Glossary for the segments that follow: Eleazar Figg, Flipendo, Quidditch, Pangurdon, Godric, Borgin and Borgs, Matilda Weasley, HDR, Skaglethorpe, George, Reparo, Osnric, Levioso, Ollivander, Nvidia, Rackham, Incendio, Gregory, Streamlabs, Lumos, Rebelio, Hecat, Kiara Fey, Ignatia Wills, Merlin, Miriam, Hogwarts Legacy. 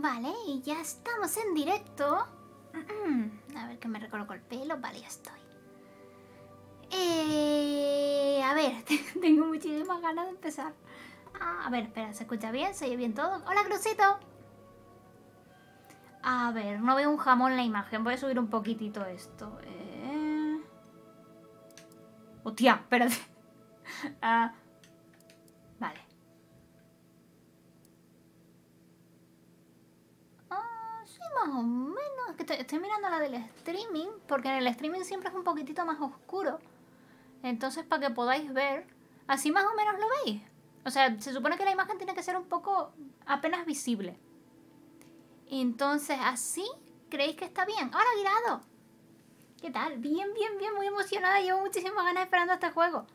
Vale, y ya estamos en directo. A ver que me recoloco el pelo. Vale, ya estoy. A ver, tengo muchísimas ganas de empezar. A ver, espera, ¿se escucha bien? ¿Se oye bien todo? ¡Hola, Crucito! A ver, no veo un jamón en la imagen. Voy a subir un poquitito esto. ¡Hostia! Espérate. Vale. Sí, más o menos. Es que estoy mirando la del streaming, porque en el streaming siempre es un poquitito más oscuro. Entonces, para que podáis ver, así más o menos lo veis. O sea, se supone que la imagen tiene que ser un poco apenas visible. Entonces, ¿así creéis que está bien? ¡Hola, Guirado! ¿Qué tal? Bien, bien, bien, muy emocionada. Llevo muchísimas ganas esperando este juego.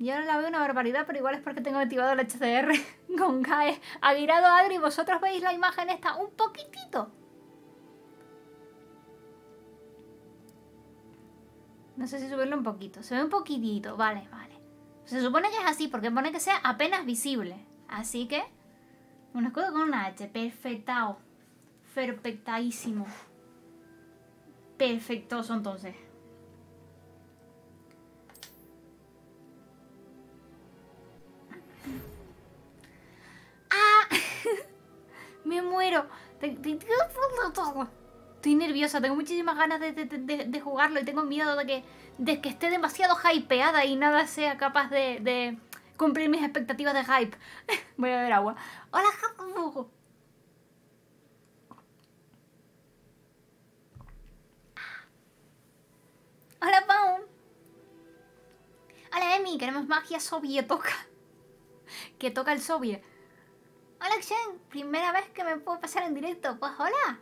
Yo ahora la veo una barbaridad, pero igual es porque tengo activado el HDR con GAE. Ha girado Adri, ¿vosotros veis la imagen esta un poquitito? No sé si subirlo un poquito. Se ve un poquitito, vale, vale. Se supone que es así, porque pone que sea apenas visible. Así que... un escudo con una H, perfectao. Perfectaísimo. Perfectoso, entonces. ¡Ah! Me muero. Estoy nerviosa, tengo muchísimas ganas de jugarlo y tengo miedo de que esté demasiado hypeada y nada sea capaz de cumplir mis expectativas de hype. Voy a beber agua. ¡Hola, Jacobo! ¡Hola, Pau! ¡Hola, Emi! Queremos magia sovietoca. Que toca el soviet. ¡Hola, Xen! Primera vez que me puedo pasar en directo. Pues hola.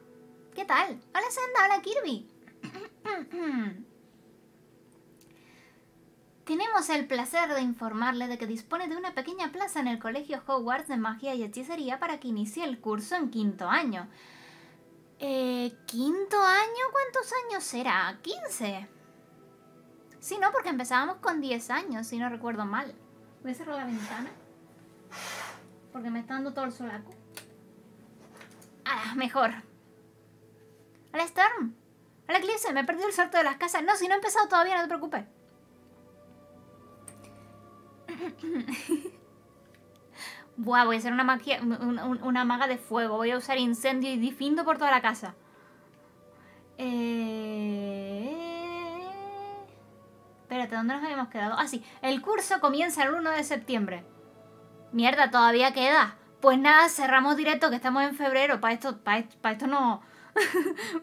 ¿Qué tal? ¡Hola, Sanda! ¡Hola, Kirby! Tenemos el placer de informarle de que dispone de una pequeña plaza en el Colegio Hogwarts de Magia y Hechicería para que inicie el curso en quinto año. ¿Quinto año? ¿Cuántos años será? ¿15? Sí, no, porque empezábamos con 10 años, si no recuerdo mal. Voy a cerrar la ventana, porque me está dando todo el solaco. ¡Ah, mejor! ¡Hola, Storm! ¡Hola, Eclipse! Me he perdido el sorteo de las casas. No, si no he empezado todavía, no te preocupes. Buah, voy a ser una maga de fuego. Voy a usar incendio y difindo por toda la casa. Espérate, ¿dónde nos habíamos quedado? Ah, sí, el curso comienza el 1 de septiembre. Mierda, ¿todavía queda? Pues nada, cerramos directo que estamos en febrero. Para esto no...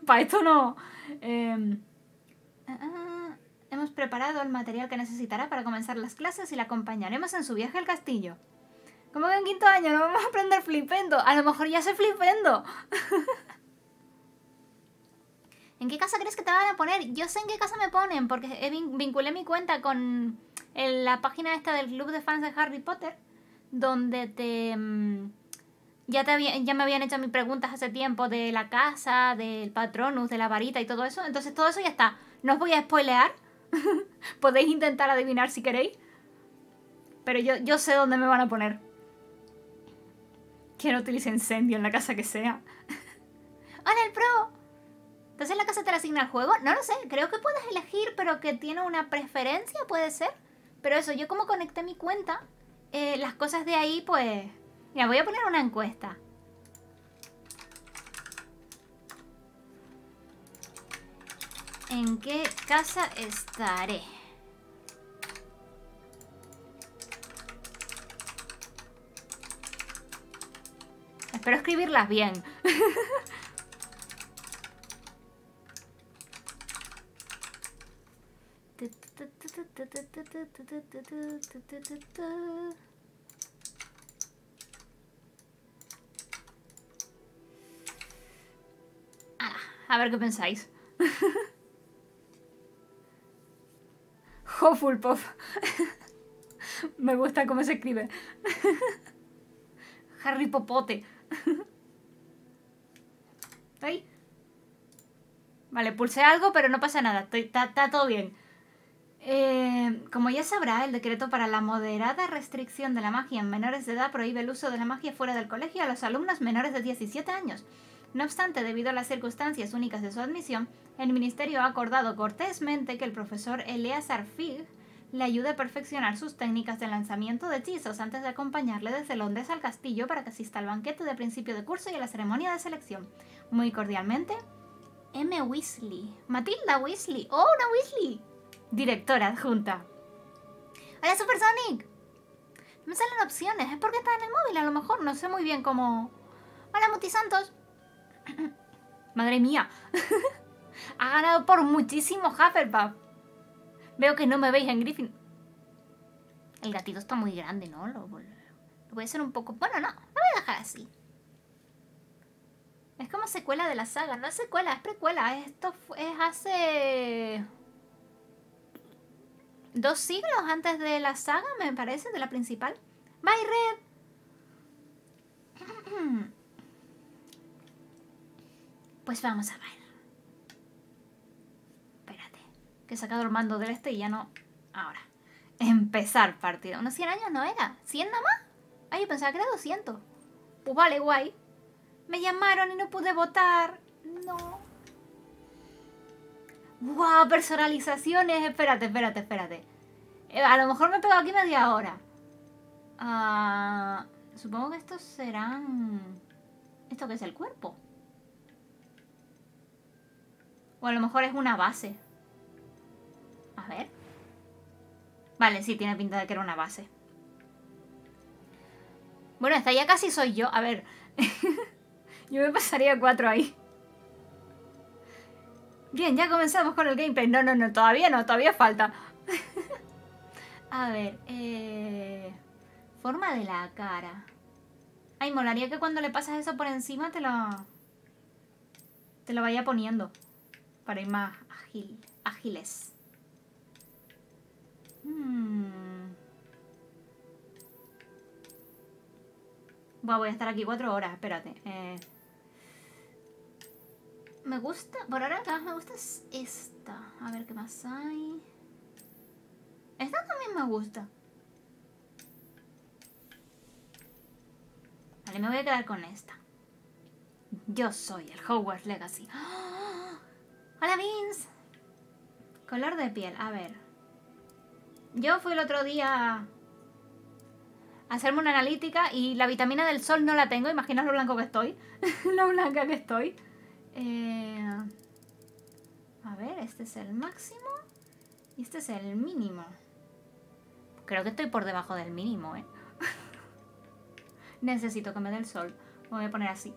para esto no... Hemos preparado el material que necesitará para comenzar las clases y la acompañaremos en su viaje al castillo. ¿Cómo que en quinto año no vamos a aprender flipendo? A lo mejor ya sé flipendo. ¿En qué casa crees que te van a poner? Yo sé en qué casa me ponen, porque vinculé mi cuenta con la página esta del club de fans de Harry Potter, donde ya me habían hecho mis preguntas hace tiempo de la casa, del Patronus, de la varita y todo eso. Entonces todo eso ya está. No os voy a spoilear. Podéis intentar adivinar si queréis, pero yo sé dónde me van a poner. Que no utilice incendio en la casa que sea. ¡Hola, el pro! ¿Entonces la casa te la asigna el juego? No lo sé, creo que puedes elegir, pero que tiene una preferencia, puede ser. Pero eso, yo como conecté mi cuenta, las cosas de ahí, pues... Mira, voy a poner una encuesta. ¿En qué casa estaré? Espero escribirlas bien. A ver qué pensáis. Hufflepuff. Me gusta cómo se escribe. Harry Popote. ¿Estoy? Vale, pulsé algo, pero no pasa nada. Está todo bien. Como ya sabrá, el decreto para la moderada restricción de la magia en menores de edad prohíbe el uso de la magia fuera del colegio a los alumnos menores de 17 años. No obstante, debido a las circunstancias únicas de su admisión, el ministerio ha acordado cortésmente que el profesor Eleazar Figg le ayude a perfeccionar sus técnicas de lanzamiento de hechizos antes de acompañarle desde Londres al castillo para que asista al banquete de principio de curso y a la ceremonia de selección. Muy cordialmente, M. Weasley. Matilda Weasley. ¡Oh, una Weasley! Directora adjunta. ¡Hola, Supersonic! No me salen opciones. Es porque está en el móvil, a lo mejor. No sé muy bien cómo... ¡Hola, Mutisantos! ¡Madre mía! Ha ganado por muchísimo Hufflepuff. Veo que no me veis en Griffin. El gatito está muy grande, ¿no? Lo voy a hacer un poco... Bueno, no. Lo voy a dejar así. Es como secuela de la saga. No es secuela, es precuela. Esto es hace... 2 siglos antes de la saga, me parece, de la principal. ¡Bye, Red! Pues vamos a ver. Espérate, que he sacado el mando del este y ya no... Ahora. Empezar partida. ¿Unos 100 años no era? ¿100 nada más? Ay, yo pensaba que era 200. Pues vale, guay. Me llamaron y no pude votar. No... ¡Wow! Personalizaciones. Espérate. A lo mejor me he pegado aquí media hora. Supongo que estos serán... ¿Esto qué es el cuerpo? O a lo mejor es una base. A ver. Vale, sí, tiene pinta de que era una base. Bueno, esta ya casi soy yo. A ver. Yo me pasaría 4 ahí. Bien, ya comenzamos con el gameplay. No, todavía no, todavía falta. A ver, forma de la cara. Ay, molaría que cuando le pasas eso por encima te lo vaya poniendo para ir más ágiles. Bueno, voy a estar aquí 4 horas, espérate. Me gusta, por ahora la que más me gusta es esta. A ver qué más hay. Esta también me gusta. Vale, me voy a quedar con esta. Yo soy el Hogwarts Legacy. ¡Oh! ¡Hola, Vince! Color de piel, a ver. Yo fui el otro día a hacerme una analítica y la vitamina del sol no la tengo. Imaginaos lo blanco que estoy. Lo blanca que estoy. A ver, este es el máximo y este es el mínimo. Creo que estoy por debajo del mínimo, ¿eh? Necesito que me dé el sol. Me voy a poner así.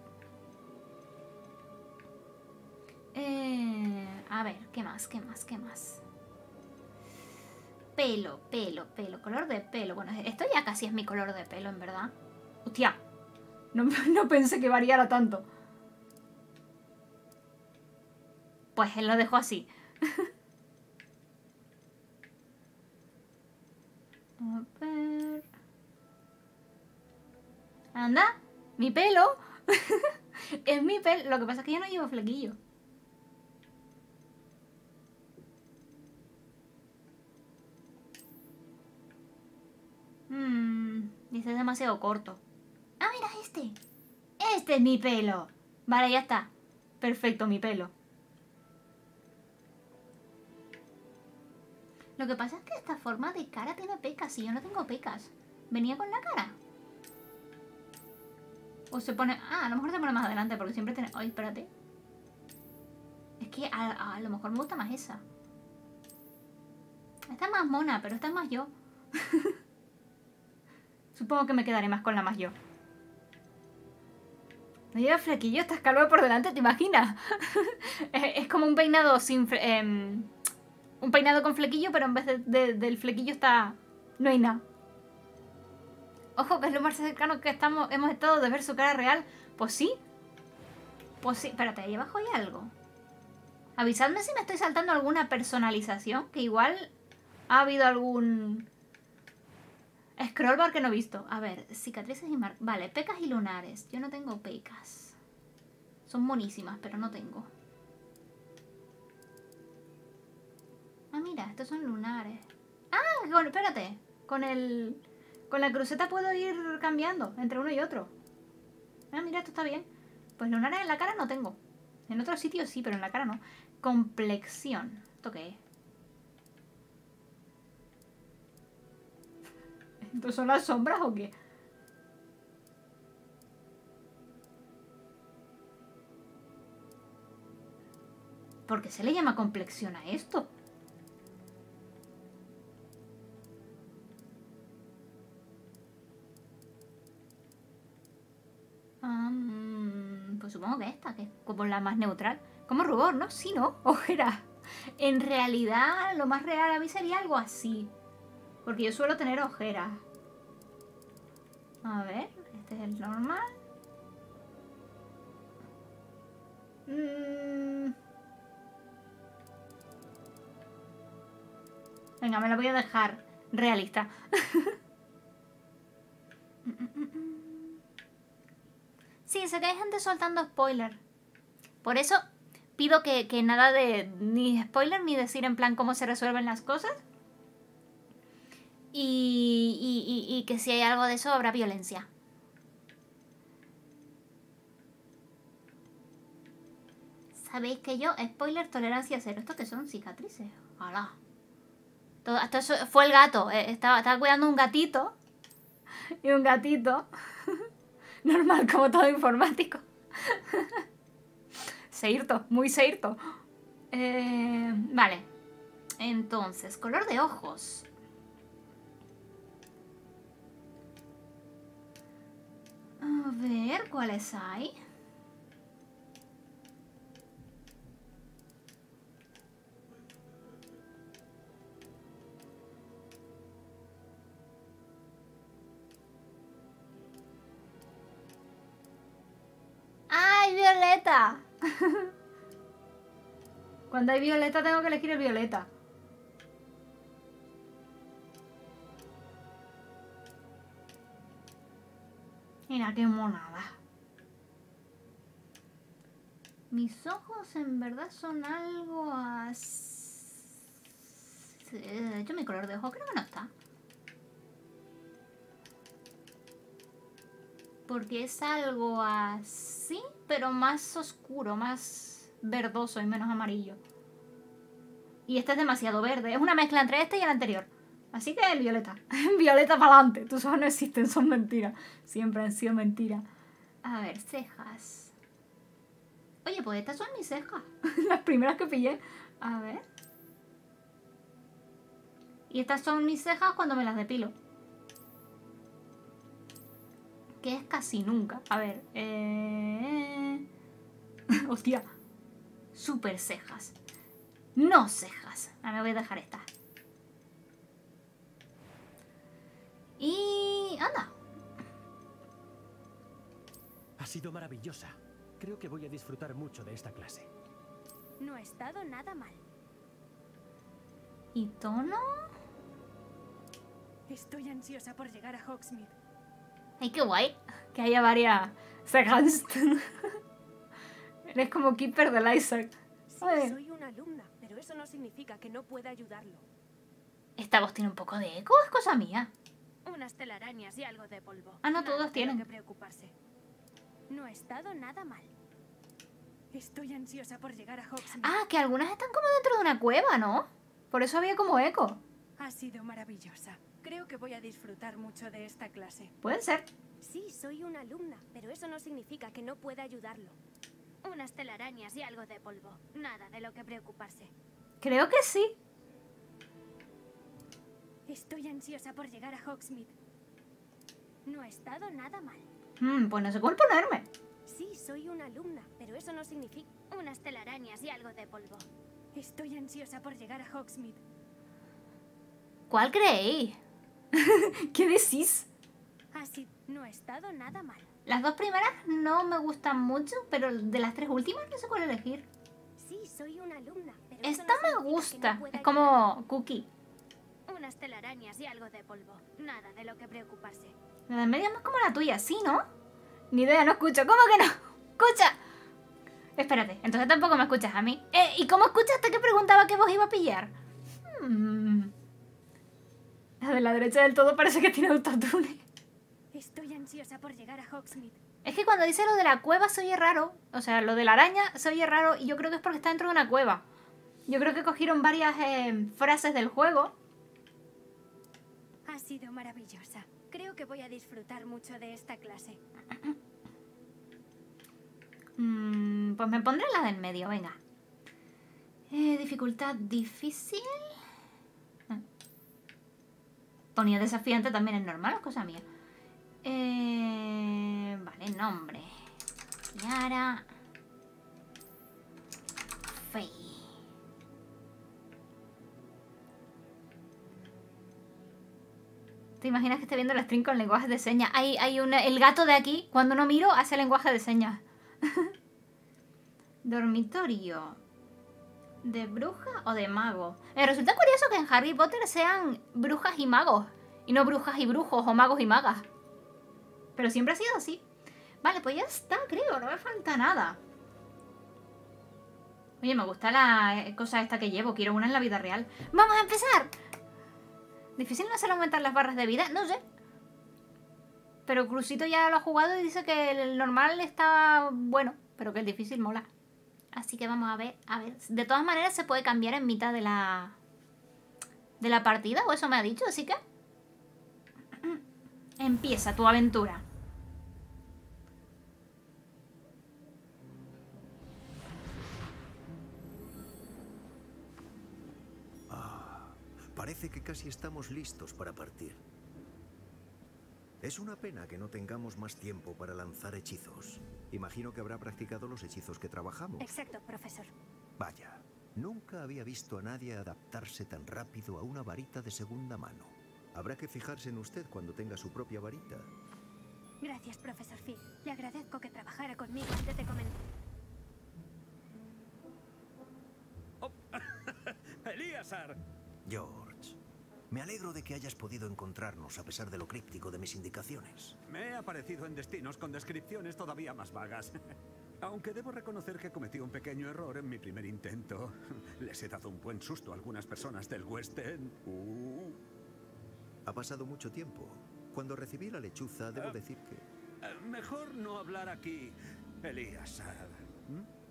A ver, ¿qué más? Pelo, color de pelo. Bueno, esto ya casi es mi color de pelo, en verdad. ¡Hostia! No pensé que variara tanto. Pues él lo dejó así. A ver. Anda, mi pelo. Es mi pelo. Lo que pasa es que yo no llevo flequillo. Este es demasiado corto. Ah, mira, este. Este es mi pelo. Vale, ya está. Perfecto, mi pelo. Lo que pasa es que esta forma de cara tiene pecas y yo no tengo pecas. ¿Venía con la cara? O se pone... Ah, a lo mejor se pone más adelante porque siempre tiene... Ay, espérate. Es que a lo mejor me gusta más esa. Esta es más mona, pero esta es más yo. Supongo que me quedaré más con la más yo. No lleva flequillo, estás calvo por delante, ¿te imaginas? Es como un peinado sin... Un peinado con flequillo, pero en vez del flequillo está... No hay nada. Ojo, que es lo más cercano que hemos estado de ver su cara real. Pues sí. Espérate, ahí abajo hay algo. Avisadme si me estoy saltando alguna personalización, que igual ha habido algún... Scrollbar que no he visto. A ver, cicatrices y marcas. Vale, pecas y lunares. Yo no tengo pecas. Son monísimas, pero no tengo. Ah, mira, estos son lunares. Ah, espérate. Con la cruceta puedo ir cambiando entre uno y otro. Ah, mira, esto está bien. Pues lunares en la cara no tengo. En otros sitios sí, pero en la cara no. Complexión. ¿Esto qué es? ¿Estos son las sombras o qué? ¿Por qué se le llama complexión a esto? Pues supongo que esta, que es como la más neutral. Como rubor, ¿no? Sí, ¿no? Ojera. En realidad, lo más real a mí sería algo así. Porque yo suelo tener ojeras. A ver, este es el normal. Venga, me la voy a dejar realista. Sí, sé que hay gente soltando spoiler. Por eso pido que nada de ni spoiler ni decir en plan cómo se resuelven las cosas. Y que si hay algo de eso habrá violencia. Sabéis que yo, spoiler, tolerancia cero. ¿Esto qué son? Cicatrices. ¡Hala! Todo, hasta eso fue el gato. Estaba cuidando un gatito. Y un gatito. Normal, como todo informático. Seirto, muy seirto. Vale. Entonces, color de ojos. A ver, ¿cuáles hay? ¡Ay, violeta! Cuando hay violeta tengo que elegir el violeta. Mira qué monada. Mis ojos en verdad son algo así. De hecho, mi color de ojo creo que no está. Porque es algo así, pero más oscuro, más verdoso y menos amarillo. Y este es demasiado verde. Es una mezcla entre este y el anterior. Así que el violeta. Violeta para adelante. Tus ojos no existen, son mentiras. Siempre han sido mentiras. A ver, cejas. Oye, pues estas son mis cejas. Las primeras que pillé. A ver. Y estas son mis cejas cuando me las depilo. Que es casi nunca. A ver. Hostia. Super cejas. No cejas. Ahora me voy a dejar estas. Y... ¡anda! Ha sido maravillosa. Creo que voy a disfrutar mucho de esta clase. No ha estado nada mal. ¿Y tono? Estoy ansiosa por llegar a Hogsmeade. ¡Ay, qué guay! Que haya varias... cejas. Eres como Keeper del Isaac. Sí, soy una alumna, pero eso no significa que no pueda ayudarlo. Esta voz tiene un poco de eco, es cosa mía. Unas telarañas y algo de polvo. Ah, no, todos tienen que preocuparse. No ha estado nada mal. Estoy ansiosa por llegar a Hogsmeade. Ah, que algunas están como dentro de una cueva, ¿no? Por eso había como eco. Ha sido maravillosa. Creo que voy a disfrutar mucho de esta clase. Pueden ser. Sí, soy una alumna, pero eso no significa que no pueda ayudarlo. Unas telarañas y algo de polvo. Nada de lo que preocuparse. Creo que sí. Estoy ansiosa por llegar a Hogsmeade. No ha estado nada mal. Pues no sé cuál ponerme. Sí, soy una alumna, pero eso no significa... unas telarañas y algo de polvo. Estoy ansiosa por llegar a Hogsmeade. ¿Cuál creéis? ¿Qué decís? Así, no ha estado nada mal. Las dos primeras no me gustan mucho, pero de las tres últimas no sé cuál elegir. Sí, soy una alumna, pero esta me gusta. Es como Cookie. Unas telarañas y algo de polvo. Nada de lo que preocuparse. La de media es más como la tuya, ¿sí, no? Ni idea, no escucho. ¿Cómo que no? ¡Escucha! Espérate, entonces tampoco me escuchas a mí. ¿Y cómo escuchaste que preguntaba qué vos iba a pillar? La de la derecha del todo parece que tiene autotune. Estoy ansiosa por llegar a Hogsmeade. Es que cuando dice lo de la cueva se oye raro. O sea, lo de la araña se oye raro y yo creo que es porque está dentro de una cueva. Yo creo que cogieron varias frases del juego. Ha sido maravillosa. Creo que voy a disfrutar mucho de esta clase. Pues me pondré la del medio, venga. Dificultad difícil. Ponía desafiante también, es normal, es cosa mía. Vale, nombre. Kiara Fey. ¿Te imaginas que esté viendo la stream con lenguajes de señas? Hay el gato de aquí, cuando no miro, hace lenguaje de señas. Dormitorio. ¿De bruja o de mago? Me resulta curioso que en Harry Potter sean brujas y magos. Y no brujas y brujos o magos y magas. Pero siempre ha sido así. Vale, pues ya está, creo. No me falta nada. Oye, me gusta la cosa esta que llevo. Quiero una en la vida real. ¡Vamos a empezar! ¿Difícil no será aumentar las barras de vida? No sé. Pero Crucito ya lo ha jugado y dice que el normal está bueno. Pero que el difícil mola. Así que vamos a ver, De todas maneras se puede cambiar en mitad de la... partida, o eso me ha dicho, así que... Empieza tu aventura. Ah, parece que casi estamos listos para partir. Es una pena que no tengamos más tiempo para lanzar hechizos. Imagino que habrá practicado los hechizos que trabajamos. Exacto, profesor. Vaya, nunca había visto a nadie adaptarse tan rápido a una varita de segunda mano. Habrá que fijarse en usted cuando tenga su propia varita. Gracias, profesor Figg. Le agradezco que trabajara conmigo antes de comenzar. Oh. ¡Eleazar! George. Me alegro de que hayas podido encontrarnos a pesar de lo críptico de mis indicaciones. Me he aparecido en destinos con descripciones todavía más vagas. Aunque debo reconocer que cometí un pequeño error en mi primer intento. Les he dado un buen susto a algunas personas del West End. Ha pasado mucho tiempo. Cuando recibí la lechuza, debo decir que... mejor no hablar aquí, Eleazar.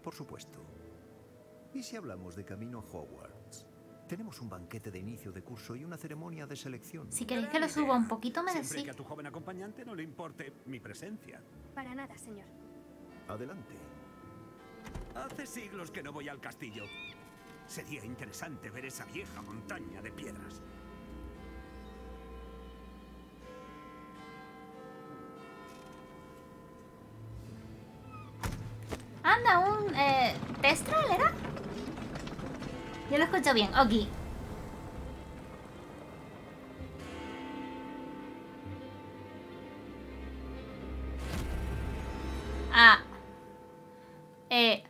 Por supuesto. ¿Y si hablamos de camino a Hogwarts? Tenemos un banquete de inicio de curso y una ceremonia de selección. Si queréis que lo suba un poquito, me decís. Siempre que a tu joven acompañante no le importe mi presencia. Para nada, señor. Adelante. Hace siglos que no voy al castillo. Sería interesante ver esa vieja montaña de piedras. Anda, un... ¿Testral era? Yo lo escucho bien, ok. Yay.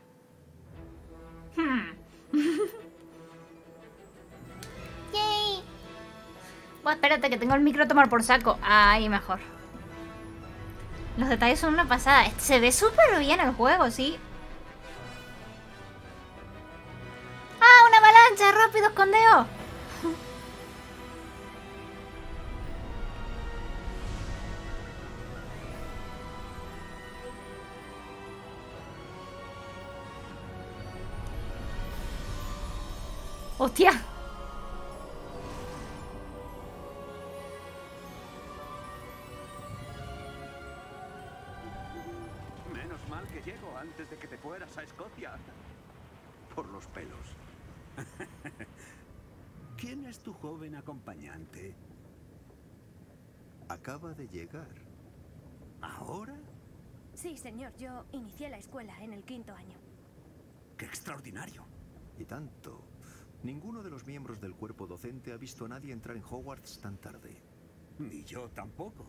Bueno, espérate que tengo el micro a tomar por saco. Ahí mejor. Los detalles son una pasada. Se ve súper bien el juego, sí. ¡Rápido, escondeo! ¡Hostia! Menos mal que llego antes de que te fueras a Escocia. Por los pelos. ¿Quién es tu joven acompañante? Acaba de llegar. ¿Ahora? Sí, señor. Yo inicié la escuela en el 5º año. ¡Qué extraordinario! Y tanto. Ninguno de los miembros del cuerpo docente ha visto a nadie entrar en Hogwarts tan tarde. Ni yo tampoco.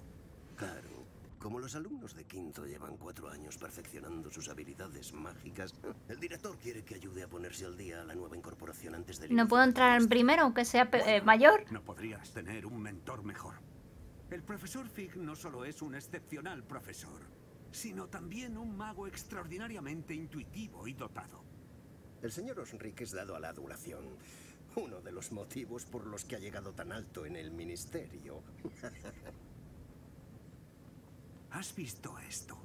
Claro. Como los alumnos de 5º llevan 4 años perfeccionando sus habilidades mágicas, el director quiere que ayude a ponerse al día a la nueva incorporación antes del... No puedo entrar en primero, aunque sea mayor. No podrías tener un mentor mejor. El profesor Figg no solo es un excepcional profesor, sino también un mago extraordinariamente intuitivo y dotado. El señor Osnric es dado a la adulación. Uno de los motivos por los que ha llegado tan alto en el ministerio. ¿Has visto esto?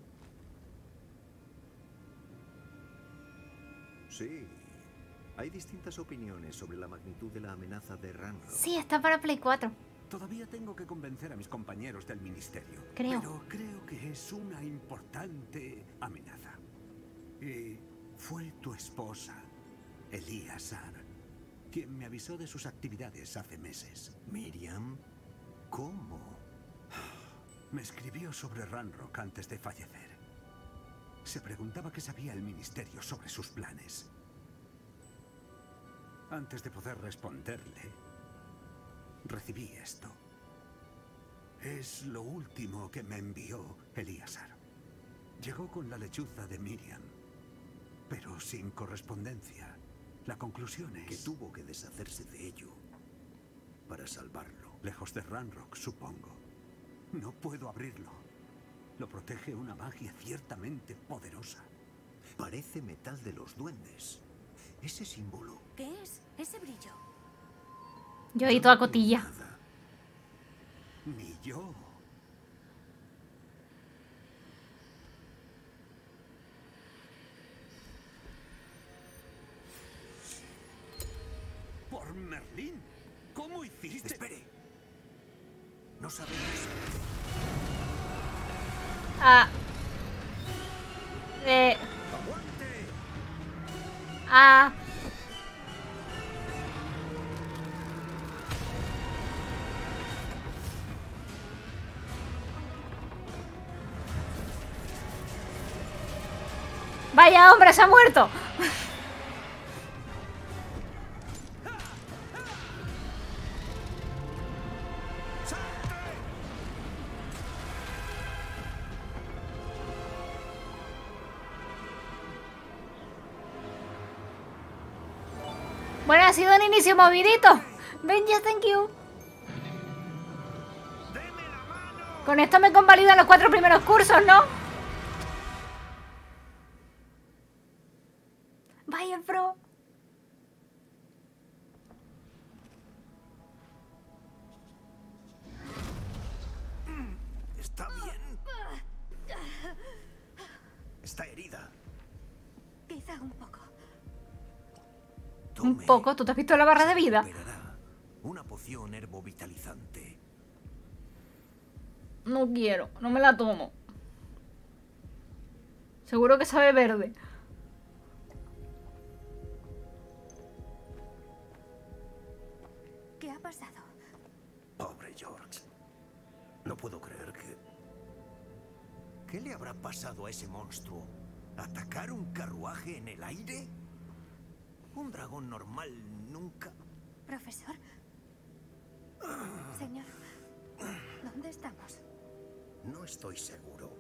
Sí. Hay distintas opiniones sobre la magnitud de la amenaza de Ranrok. Sí, está para Play 4. Todavía tengo que convencer a mis compañeros del ministerio. Pero creo que es una importante amenaza. Y fue tu esposa, Eleazar, quien me avisó de sus actividades hace meses. Miriam, ¿cómo? Me escribió sobre Ranrok antes de fallecer. Se preguntaba qué sabía el ministerio sobre sus planes. Antes de poder responderle, recibí esto. Es lo último que me envió Eleazar. Llegó con la lechuza de Miriam, pero sin correspondencia. La conclusión es que tuvo que deshacerse de ello para salvarlo. Lejos de Ranrok, supongo. No puedo abrirlo. Lo protege una magia ciertamente poderosa. Parece metal de los duendes. Ese símbolo. ¿Qué es? Ese brillo. Yo he ido a cotilla. Nada. Ni yo. Por Merlín. ¿Cómo hiciste? Espere. No sabemos. Vaya hombre, se ha muerto. Bueno, ha sido un inicio movidito. Ven, ya, thank you. Con esto me convalidan los 4 primeros cursos, ¿no? Vaya, bro. Está bien. Está herida. Quizá un poco. Un poco, ¿tú te has visto la barra de vida? Una poción herbovitalizante. No quiero, no me la tomo. Seguro que sabe verde. ¿Qué ha pasado? Pobre George. No puedo creer que... ¿Qué le habrá pasado a ese monstruo? ¿Atacar un carruaje en el aire? Un dragón normal nunca... Profesor. Señor, ¿dónde estamos? No estoy seguro,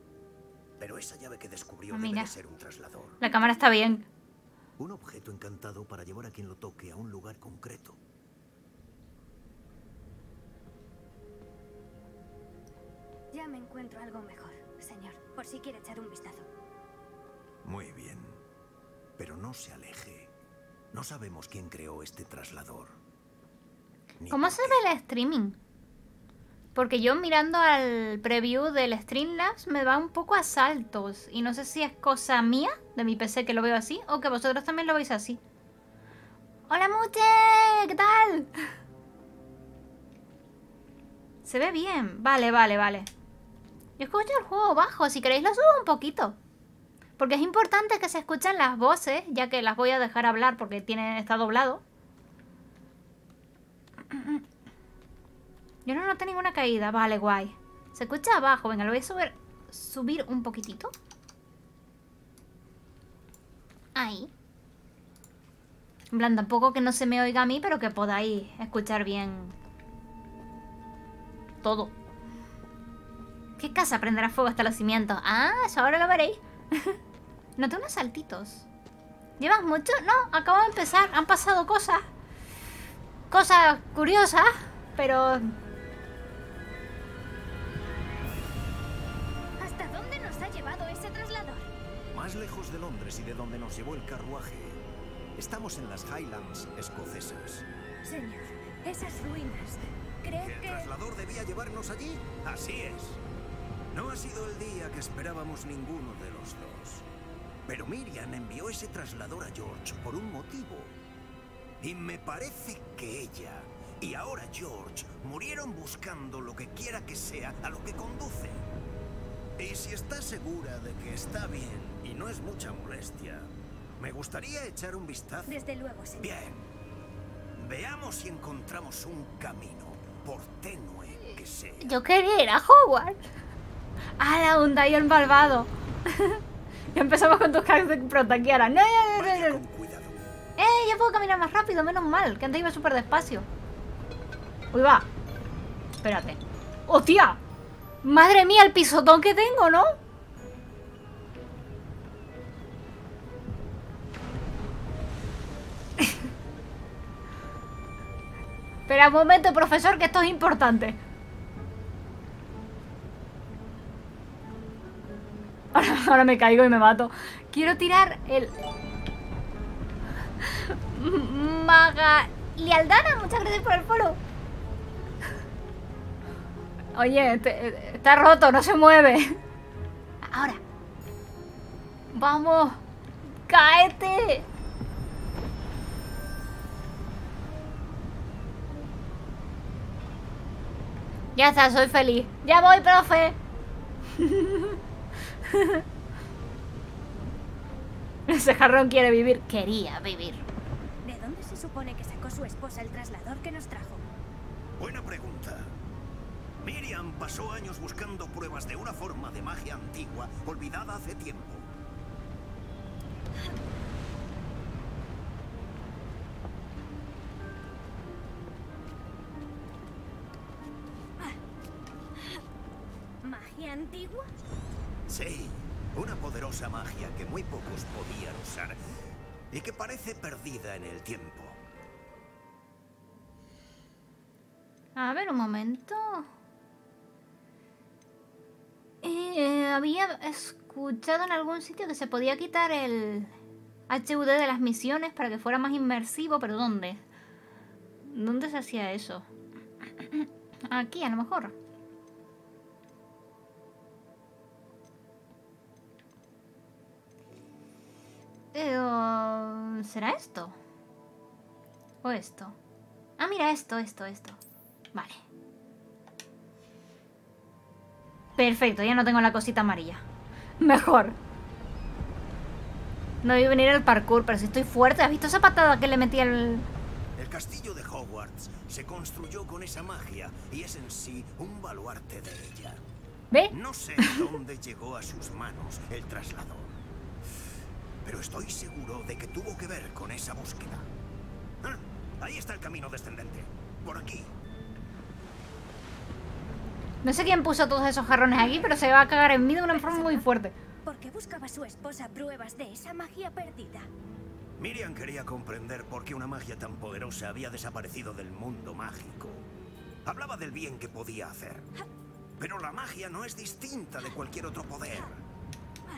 pero esa llave que descubrió debe ser un traslador. La cámara está bien. Un objeto encantado para llevar a quien lo toque a un lugar concreto. Ya me encuentro algo mejor, señor, por si quiere echar un vistazo. Muy bien, pero no se aleje. No sabemos quién creó este traslador. ¿Cómo se ve el streaming? Porque yo mirando al preview del Streamlabs me va un poco a saltos. Y no sé si es cosa mía, de mi PC, que lo veo así, o que vosotros también lo veis así. ¡Hola, Muche! ¿Qué tal? Se ve bien. Vale, vale, vale. Yo escucho el juego bajo. Si queréis lo subo un poquito. Porque es importante que se escuchen las voces, ya que las voy a dejar hablar porque está doblado. Yo no noté ninguna caída. Vale, guay. Se escucha abajo. Venga, lo voy a subir un poquitito. Ahí. En plan, tampoco que no se me oiga a mí, pero que podáis escuchar bien todo. ¿Qué casa prenderá fuego hasta los cimientos? Ah, eso ahora lo veréis. Noté unos saltitos. ¿Llevas mucho? No, acabo de empezar. Han pasado cosas. Cosas curiosas. Pero... ¿hasta dónde nos ha llevado ese traslador? Más lejos de Londres y de donde nos llevó el carruaje. Estamos en las Highlands escocesas. Señor, esas ruinas. ¿Cree que el traslador debía llevarnos allí? Así es. No ha sido el día que esperábamos ninguno de los dos. Pero Miriam envió ese traslador a George por un motivo. Y me parece que ella y ahora George murieron buscando lo que quiera que sea a lo que conduce. Y si está segura de que está bien y no es mucha molestia, me gustaría echar un vistazo. Desde luego, señor. Bien. Veamos si encontramos un camino, por tenue que sea. Yo quería ir a Hogwarts. ¡Hala, un Dion malvado! Ya empezamos con tus cards de prota, Kiara. No. Ya puedo caminar más rápido, menos mal, que antes iba súper despacio. Uy, va. Espérate. ¡Hostia! ¡Madre mía, el pisotón que tengo, ¿no? Espera un momento, profesor, que esto es importante. Ahora me caigo y me mato. Quiero tirar el... Maga... Lialdana, muchas gracias por el follow. Oye, está roto, no se mueve. Ahora. Vamos. ¡Cáete! Ya está, soy feliz. ¡Ya voy, profe! Ese jarrón quiere vivir. Quería vivir. ¿De dónde se supone que sacó su esposa el traslador que nos trajo? Buena pregunta. Miriam pasó años buscando pruebas de una forma de magia antigua, olvidada hace tiempo. ¿Antigua? Sí, una poderosa magia que muy pocos podían usar y que parece perdida en el tiempo. A ver, un momento. Había escuchado en algún sitio que se podía quitar el HUD de las misiones para que fuera más inmersivo, pero ¿dónde? ¿Dónde se hacía eso? Aquí, a lo mejor. ¿Será esto? ¿O esto? Ah, mira, esto. Vale. Perfecto, ya no tengo la cosita amarilla. Mejor. No voy a venir al parkour, pero si estoy fuerte. ¿Has visto esa patada que le metí al...? El castillo de Hogwarts se construyó con esa magia y es en sí un baluarte de ella. ¿Ve? No sé dónde llegó a sus manos el traslador. Pero estoy seguro de que tuvo que ver con esa búsqueda. Ah, ahí está el camino descendente. Por aquí. No sé quién puso todos esos jarrones aquí, pero se va a cagar en mí de una forma muy fuerte. ¿Por qué buscaba su esposa pruebas de esa magia perdida? Miriam quería comprender por qué una magia tan poderosa había desaparecido del mundo mágico. Hablaba del bien que podía hacer. Pero la magia no es distinta de cualquier otro poder.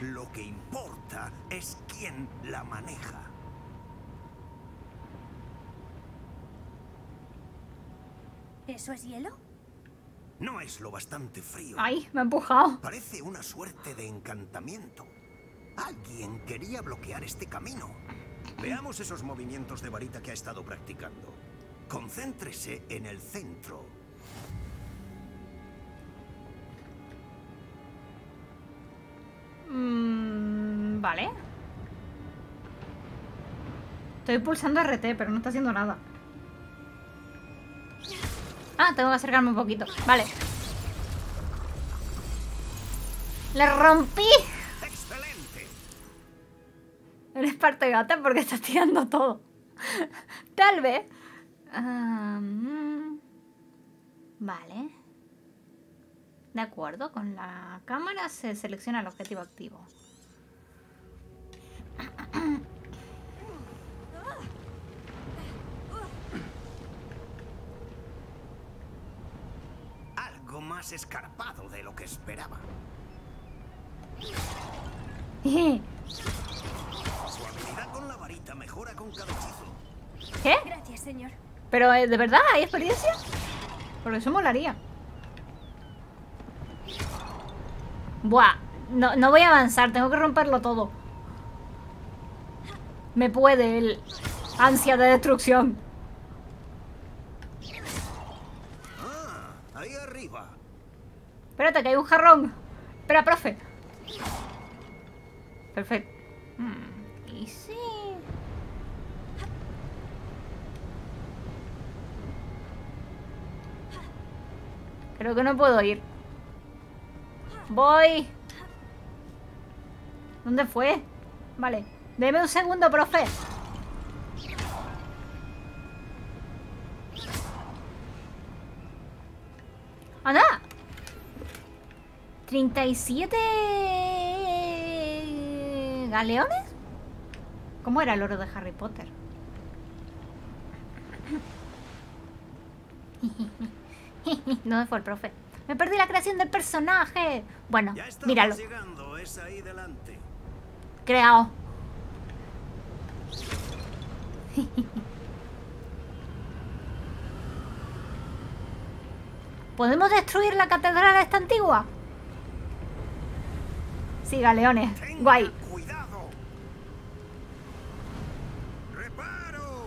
Lo que importa es quién la maneja. ¿Eso es hielo? No es lo bastante frío. ¡Ay, me ha empujado! Parece una suerte de encantamiento. Alguien quería bloquear este camino. Veamos esos movimientos de varita que ha estado practicando. Concéntrese en el centro. Vale. Estoy pulsando RT, pero no está haciendo nada. Ah, tengo que acercarme un poquito. Vale. ¡Le rompí! ¡Excelente! Eres parte gata porque estás tirando todo. Tal vez. Vale. De acuerdo, con la cámara se selecciona el objetivo activo. Algo más escarpado de lo que esperaba. Su habilidad con la varita mejora con cada hechizo. ¿Qué? Gracias, señor. ¿Pero de verdad hay experiencia? Porque eso molaría. Buah, no voy a avanzar, tengo que romperlo todo. Me puede el ansia de destrucción. Ah, ahí arriba. Espérate, que hay un jarrón. Espera, profe. Perfecto. Y sí. Creo que no puedo ir. Voy. ¿Dónde fue? Vale. Deme un segundo, profe. ¡Anda! 37... ¿Galeones? ¿Cómo era el oro de Harry Potter? ¿Dónde fue el profe? Me perdí la creación del personaje. Bueno, míralo. Es ahí delante. Creado. ¿Podemos destruir la catedral esta antigua? Sí, galeones. Guay. Cuidado. Reparo.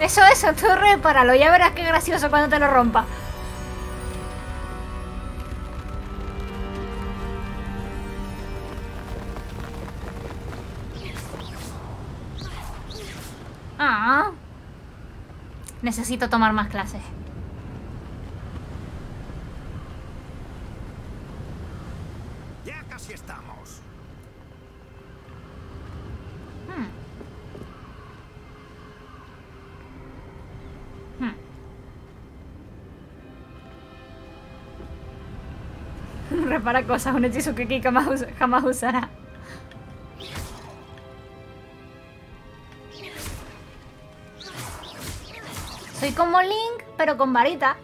Eso, tú repáralo. Ya verás qué gracioso cuando te lo rompa. Ah. Necesito tomar más clases. Ya casi estamos. Repara cosas, un hechizo que Kiki jamás usará. Soy como Link, pero con varita.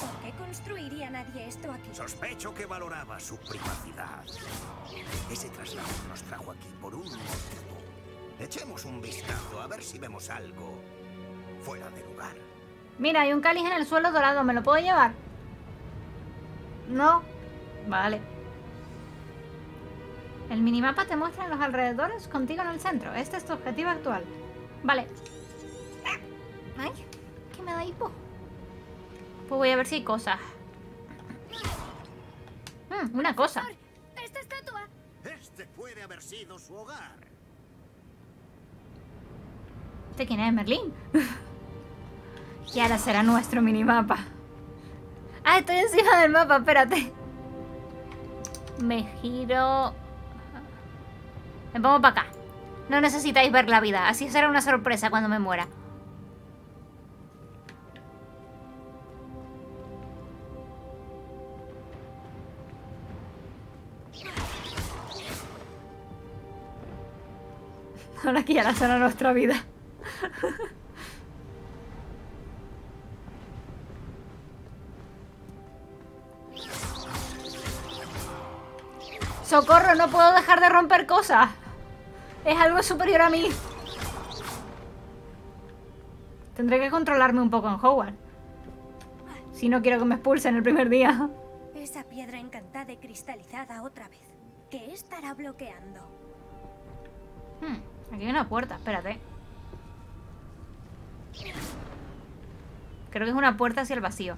¿Por qué construiría nadie esto aquí? Sospecho que valoraba su privacidad. Ese traslado nos trajo aquí por un motivo. Echemos un vistazo a ver si vemos algo fuera de lugar. Mira, hay un cáliz en el suelo dorado. ¿Me lo puedo llevar? No. Vale. El minimapa te muestra los alrededores contigo en el centro. Este es tu objetivo actual. Vale. Ay, que me da hipo. Pues voy a ver si hay cosas. Una cosa. Esta estatua. Este puede haber sido su hogar. ¿Este quién es? Merlin. Y ahora será nuestro minimapa. Ah, estoy encima del mapa, espérate. Me giro... Me pongo para acá. No necesitáis ver la vida. Así será una sorpresa cuando me muera. Ahora aquí ya la será nuestra vida. ¡Socorro! No puedo dejar de romper cosas. Es algo superior a mí. Tendré que controlarme un poco en Hogwarts. Si no quiero que me expulsen el primer día. Esa piedra encantada y cristalizada otra vez. ¿Qué estará bloqueando? Aquí hay una puerta, espérate. Creo que es una puerta hacia el vacío.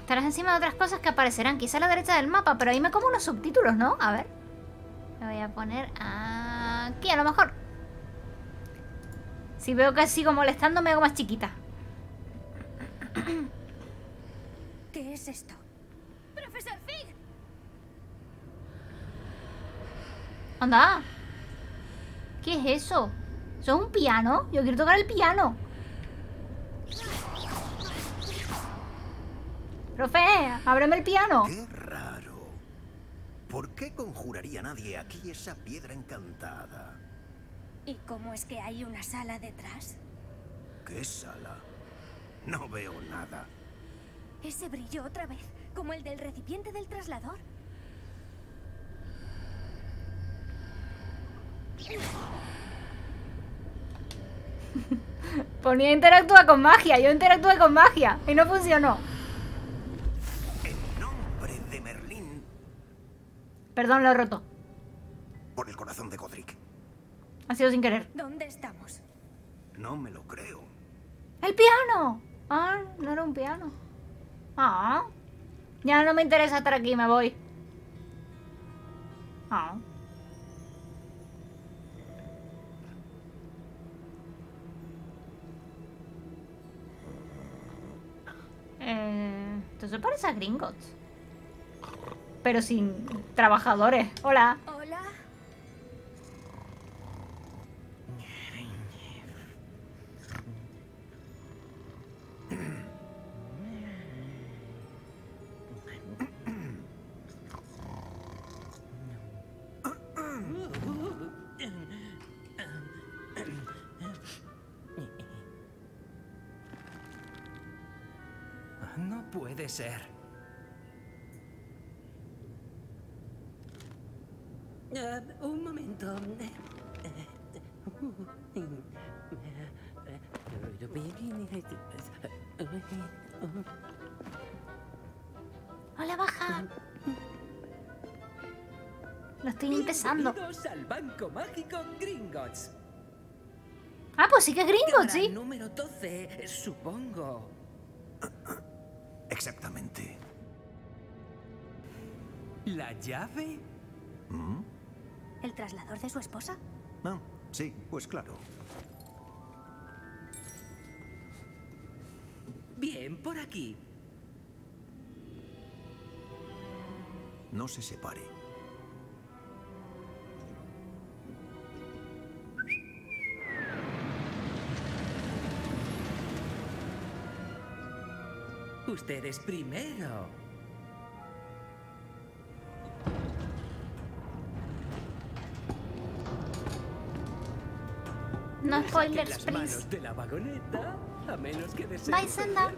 Estarás encima de otras cosas que aparecerán quizá a la derecha del mapa. Pero ahí me como unos subtítulos, ¿no? A ver. Me voy a poner aquí, a lo mejor. Si veo que sigo molestando, me hago más chiquita. ¿Qué es esto? ¡Profesor Figg! ¡Anda! ¿Qué es eso? ¿Eso es un piano? Yo quiero tocar el piano. ¡Profe! ¡Ábreme el piano! ¿Por qué conjuraría nadie aquí esa piedra encantada? ¿Y cómo es que hay una sala detrás? ¿Qué sala? No veo nada. Ese brillo otra vez, como el del recipiente del traslador. Ponía interactúa con magia. Yo interactué con magia y no funcionó. En nombre de Merlin. Perdón, lo he roto. Por el corazón de Godric. Ha sido sin querer. ¿Dónde estamos? No me lo creo. ¡El piano! Ah, no era un piano. Ah. Ya no me interesa estar aquí, me voy. Ah. Entonces parece a Gringotts. Pero sin trabajadores. Hola. Hola. Puede ser. Un momento. Hola, baja. Lo estoy empezando. Bienvenidos al banco mágico Gringotts. Ah, pues sí que es Gringotts, sí. Número 12, supongo. Exactamente. ¿La llave? ¿Mm? ¿El traslador de su esposa? Ah, sí, pues claro. Bien, por aquí. No se separe. Ustedes primero. No spoilers, please. Manos de la vagoneta, a menos que deseen. Vais a andar.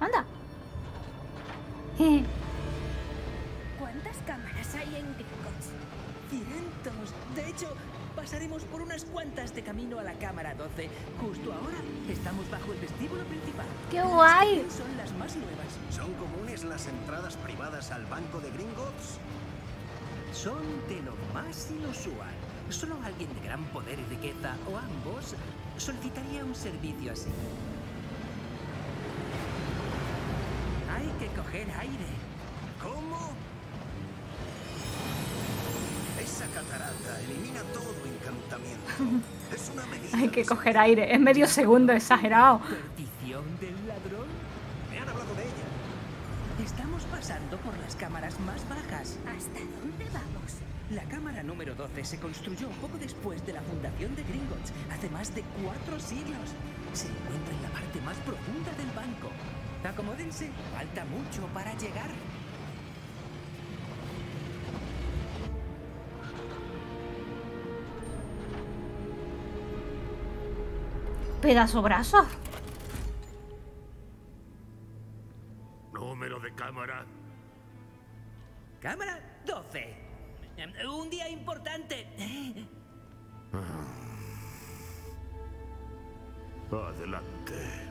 Anda. ¿Cuántas cámaras hay en Gringotts? Cientos. De hecho, pasaremos por unas cuantas de camino a la cámara 12. Justo ahora estamos bajo el vestíbulo principal. ¡Qué guay! Son las más nuevas. ¿Son comunes las entradas privadas al banco de Gringotts? Son de lo más inusual. Solo alguien de gran poder y riqueza, o ambos, solicitaría un servicio así. Hay que coger aire. ¿Cómo? Esa catarata elimina todo encantamiento. Es una medida. Hay que coger aire. Es medio segundo, exagerado. Perdición del ladrón. Me han hablado de ella. Estamos pasando por las cámaras más bajas. ¿Hasta dónde vamos? La cámara número 12 se construyó poco después de la fundación de Gringotts, hace más de 4 siglos. Se encuentra en la parte más profunda del banco. Acomódense, falta mucho para llegar. Pedazo brazo. Número de cámara. Cámara 12. Un día importante. Adelante.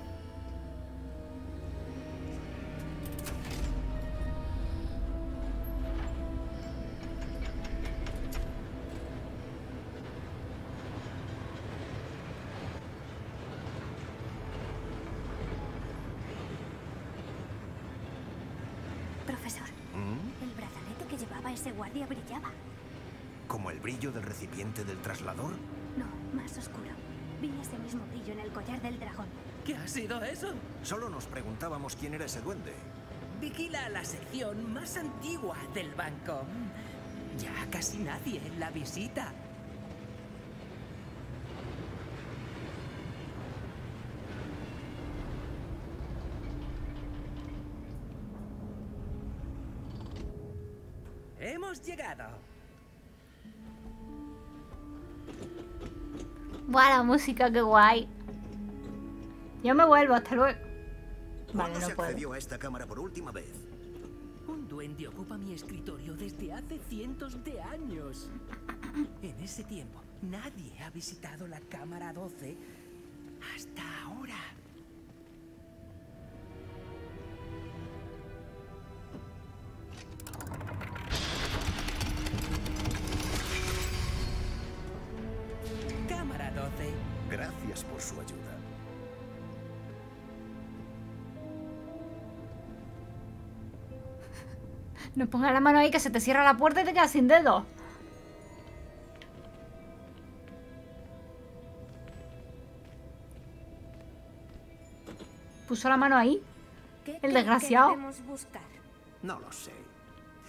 Brillaba. ¿Como el brillo del recipiente del traslador? No, más oscuro. Vi ese mismo brillo en el collar del dragón. ¿Qué ha sido eso? Solo nos preguntábamos quién era ese duende. Vigila la sección más antigua del banco. Ya casi nadie la visita. Hemos llegado. Buena música, qué guay. Yo me vuelvo, hasta luego. Vale, no puedo. A esta cámara por última vez. Un duende ocupa mi escritorio desde hace cientos de años. En ese tiempo, nadie ha visitado la cámara 12 hasta ahora. Cámara 12. Gracias por su ayuda. No pongas la mano ahí que se te cierra la puerta y te quedas sin dedo. ¿Puso la mano ahí? ¿El desgraciado? No lo sé.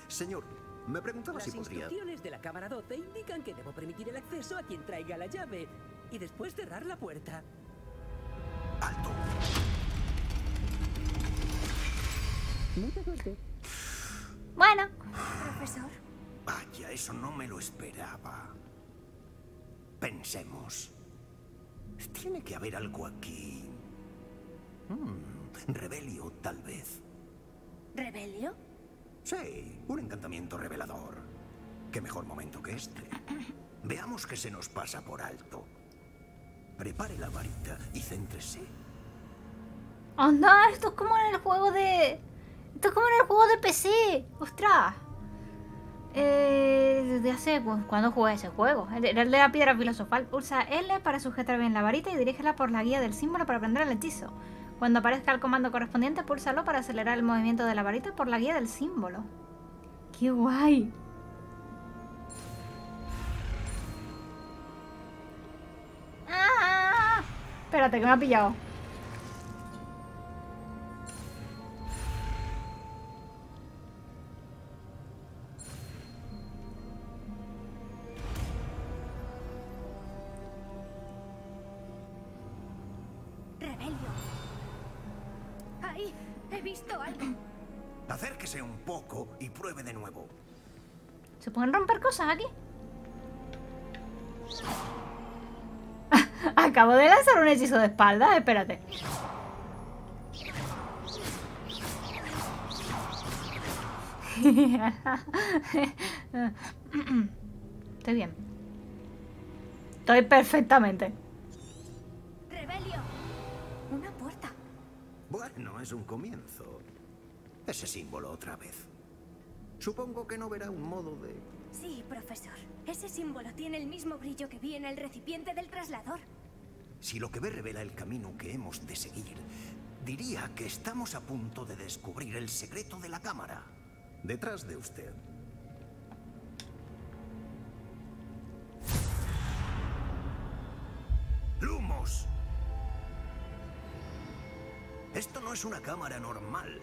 Señor, me preguntaba si podría... Las instrucciones de la cámara 12 indican que debo permitir el acceso a quien traiga la llave y después cerrar la puerta. ¡Alto! Bueno. Profesor. Vaya, eso no me lo esperaba. Pensemos. Tiene que haber algo aquí... Rebelio, tal vez. ¿Rebelio? Sí, un encantamiento revelador. Qué mejor momento que este. Veamos qué se nos pasa por alto. Prepare la varita y céntrese. Oh no, esto es como en el juego de... Esto es como en el juego de PC. ¡Ostras! Desde hace... ¿Cuándo jugué ese juego? Era el de la piedra filosofal. Pulsa L para sujetar bien la varita y dirígela por la guía del símbolo para prender el hechizo. Cuando aparezca el comando correspondiente, púlsalo para acelerar el movimiento de la varita por la guía del símbolo. ¡Qué guay! ¡Ah! Espérate, que me ha pillado. Acérquese un poco y pruebe de nuevo. ¿Se pueden romper cosas aquí? Acabo de lanzar un hechizo de espalda, espérate. Estoy bien. Estoy perfectamente. Rebelio. Una puerta. Bueno, es un comienzo. Ese símbolo otra vez. Supongo que no verá un modo de... Sí, profesor. Ese símbolo tiene el mismo brillo que vi en el recipiente del traslador. Si lo que ve revela el camino que hemos de seguir, diría que estamos a punto de descubrir el secreto de la cámara. Detrás de usted. ¡Lumos! Esto no es una cámara normal.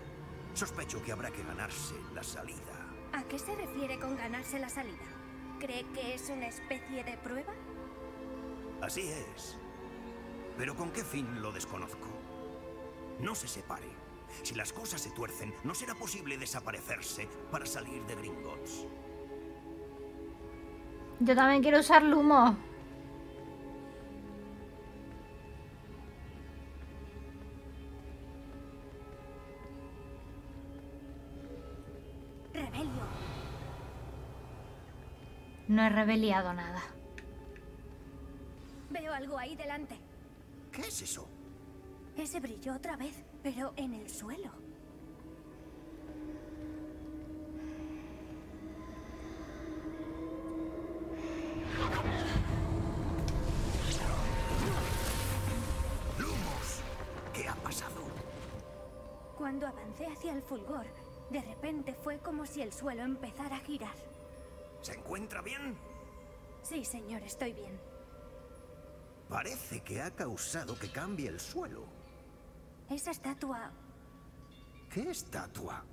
Sospecho que habrá que ganarse la salida. ¿A qué se refiere con ganarse la salida? ¿Cree que es una especie de prueba? Así es. Pero ¿con qué fin lo desconozco? No se separe. Si las cosas se tuercen, no será posible desaparecerse para salir de Gringotts. Yo también quiero usar Lumo. No he rebeliado nada. Veo algo ahí delante. ¿Qué es eso? Ese brillo otra vez, pero en el suelo. ¡Lumos! ¿Qué ha pasado? Cuando avancé hacia el fulgor, de repente fue como si el suelo empezara a girar. ¿Se encuentra bien? Sí, señor, estoy bien. Parece que ha causado que cambie el suelo. Esa estatua... ¿Qué estatua?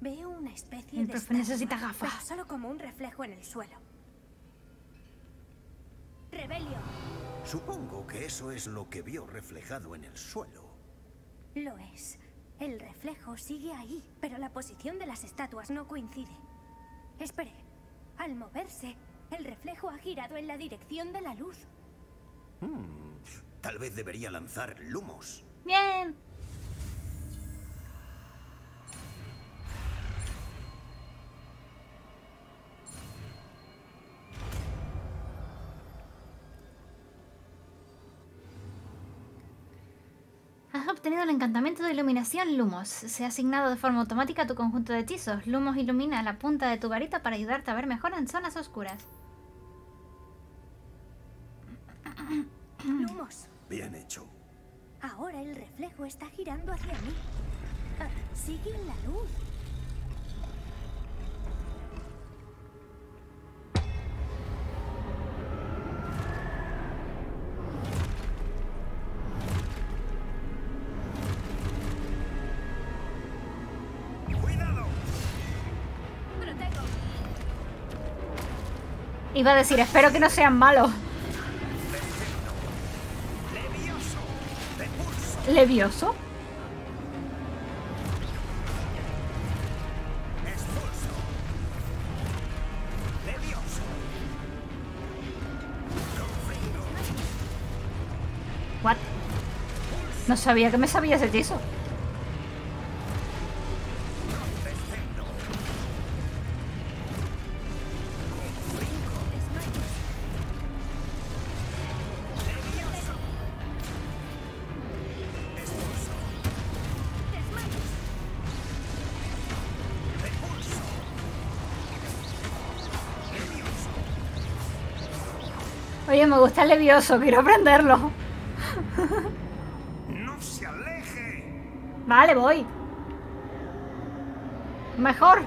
Veo una especie de estatua, necesita gafas. Pero solo como un reflejo en el suelo. ¡Rebelio! Supongo que eso es lo que vio reflejado en el suelo. Lo es. El reflejo sigue ahí, pero la posición de las estatuas no coincide. Espere, al moverse, el reflejo ha girado en la dirección de la luz. Tal vez debería lanzar lumos. Bien. obtenido el encantamiento de iluminación Lumos. Se ha asignado de forma automática a tu conjunto de hechizos. Lumos ilumina la punta de tu varita para ayudarte a ver mejor en zonas oscuras. Lumos. Bien hecho. Ahora el reflejo está girando hacia mí. Sigue la luz. Iba a decir, espero que no sean malos. ¿Levioso? What? No sabía que me sabías de eso. Oye, me gusta el levioso, quiero aprenderlo. No se aleje. Vale, voy. Mejor.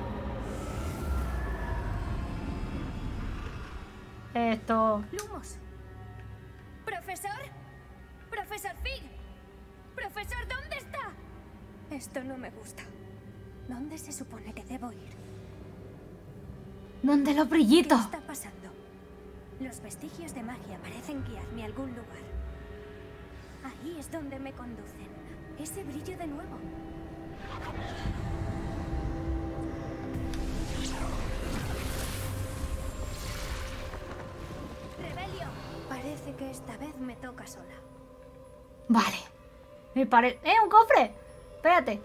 Esto. Lumos. Profesor. Profesor Figg. Profesor, ¿dónde está? Esto no me gusta. ¿Dónde se supone que debo ir? ¿Dónde los brillitos? ¿Qué está pasando? Los vestigios de magia parecen guiarme a algún lugar. Ahí es donde me conducen. Ese brillo de nuevo. Rebelio. Parece que esta vez me toca sola. Vale. Me parece... ¡Eh, un cofre! Espérate.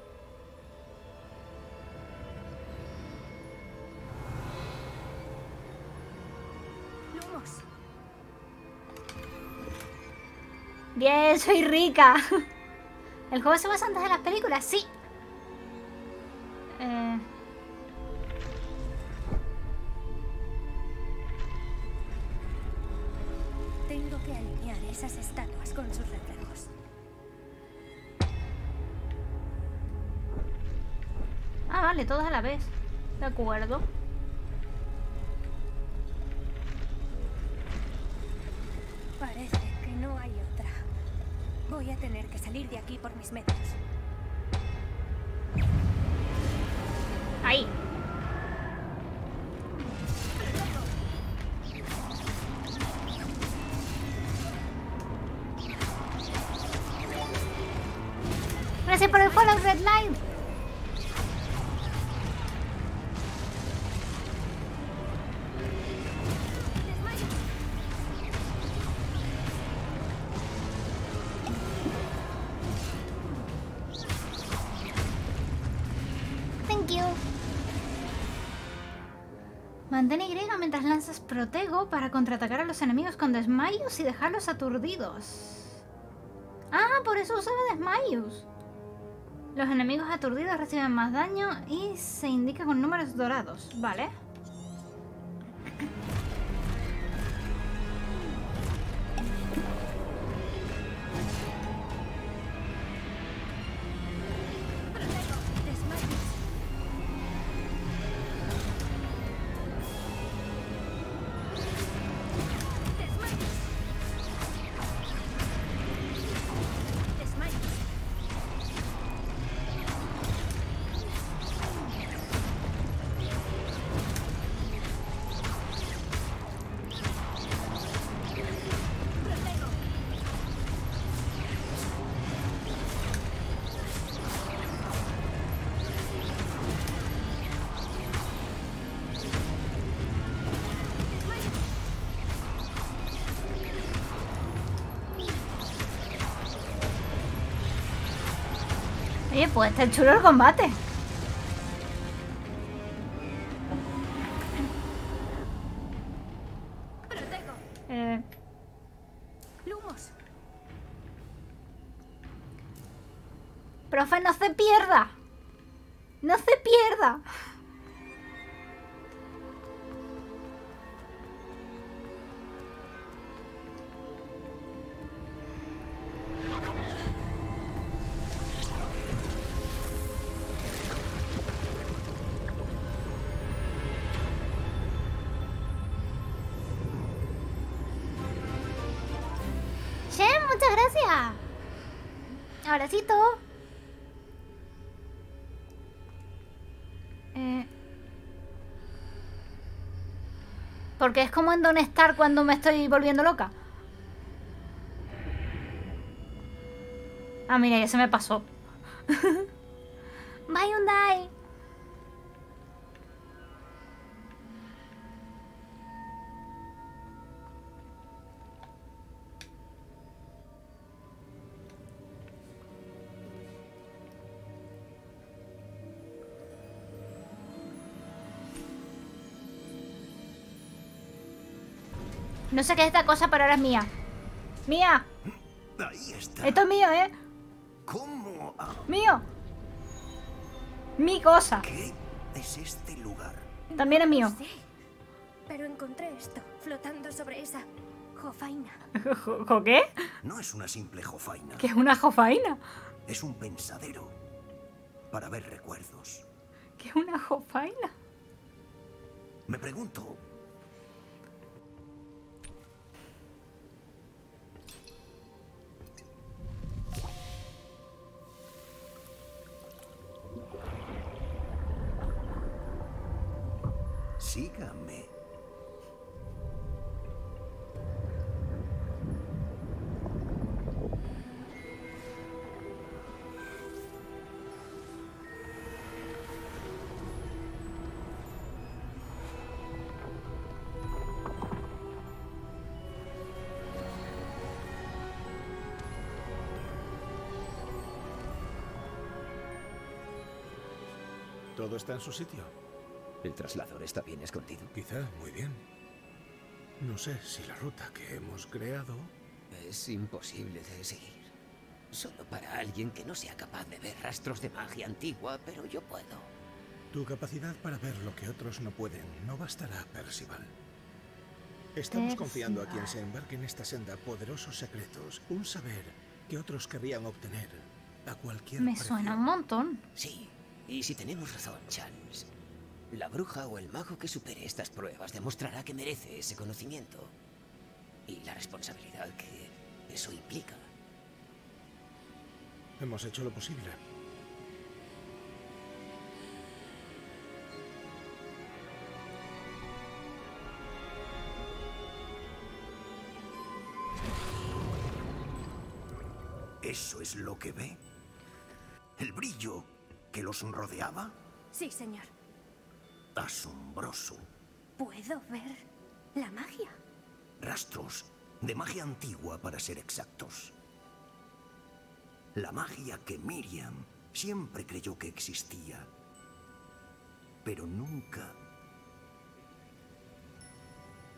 Bien, soy rica. ¿El juego se basa antes de las películas? Sí. Tengo que alinear esas estatuas con sus reflejos. Ah, vale, todas a la vez. De acuerdo. Parece que no hay otra. Voy a tener que salir de aquí por mis metas. Ahí. Gracias por el follow, Red Line. Mantén Y mientras lanzas Protego para contraatacar a los enemigos con desmayos y dejarlos aturdidos. Ah, por eso usaba desmayos. Los enemigos aturdidos reciben más daño y se indica con números dorados, ¿vale? Oye, pues está chulo el combate. Protego. Lumos. profe no se pierda. No se pierda. Muchas gracias. Abracito. Porque es como en Don't Starve cuando me estoy volviendo loca. Ah, mira, ya se me pasó. Bye, Hyundai. No sé qué es esta cosa, pero ahora es mía. ¡Mía! Ahí está. Esto es mío, ¿eh? ¿Cómo? ¡Mío! Mi cosa. ¿Qué es este lugar? También es mío. No sé, pero encontré esto flotando sobre esa jofaina. ¿Jo qué? No es una simple jofaina. ¿Qué es una jofaina? Es un pensadero para ver recuerdos. ¿Qué es una jofaina? Me pregunto... Sígame. Todo está en su sitio. ¿El traslador está bien escondido? Quizá, muy bien. No sé si la ruta que hemos creado... Es imposible de seguir. Solo para alguien que no sea capaz de ver rastros de magia antigua, pero yo puedo. Tu capacidad para ver lo que otros no pueden no bastará, Percival. Estamos confiando a quien se embarque en esta senda poderosos secretos, un saber que otros querrían obtener a cualquier precio. Me suena un montón. Sí, y si tenemos razón, Chance... La bruja o el mago que supere estas pruebas demostrará que merece ese conocimiento y la responsabilidad que eso implica. Hemos hecho lo posible. ¿Eso es lo que ve? ¿El brillo que los rodeaba? Sí, señor. Asombroso. Puedo ver la magia. Rastros de magia antigua, para ser exactos. La magia que Miriam siempre creyó que existía, pero nunca...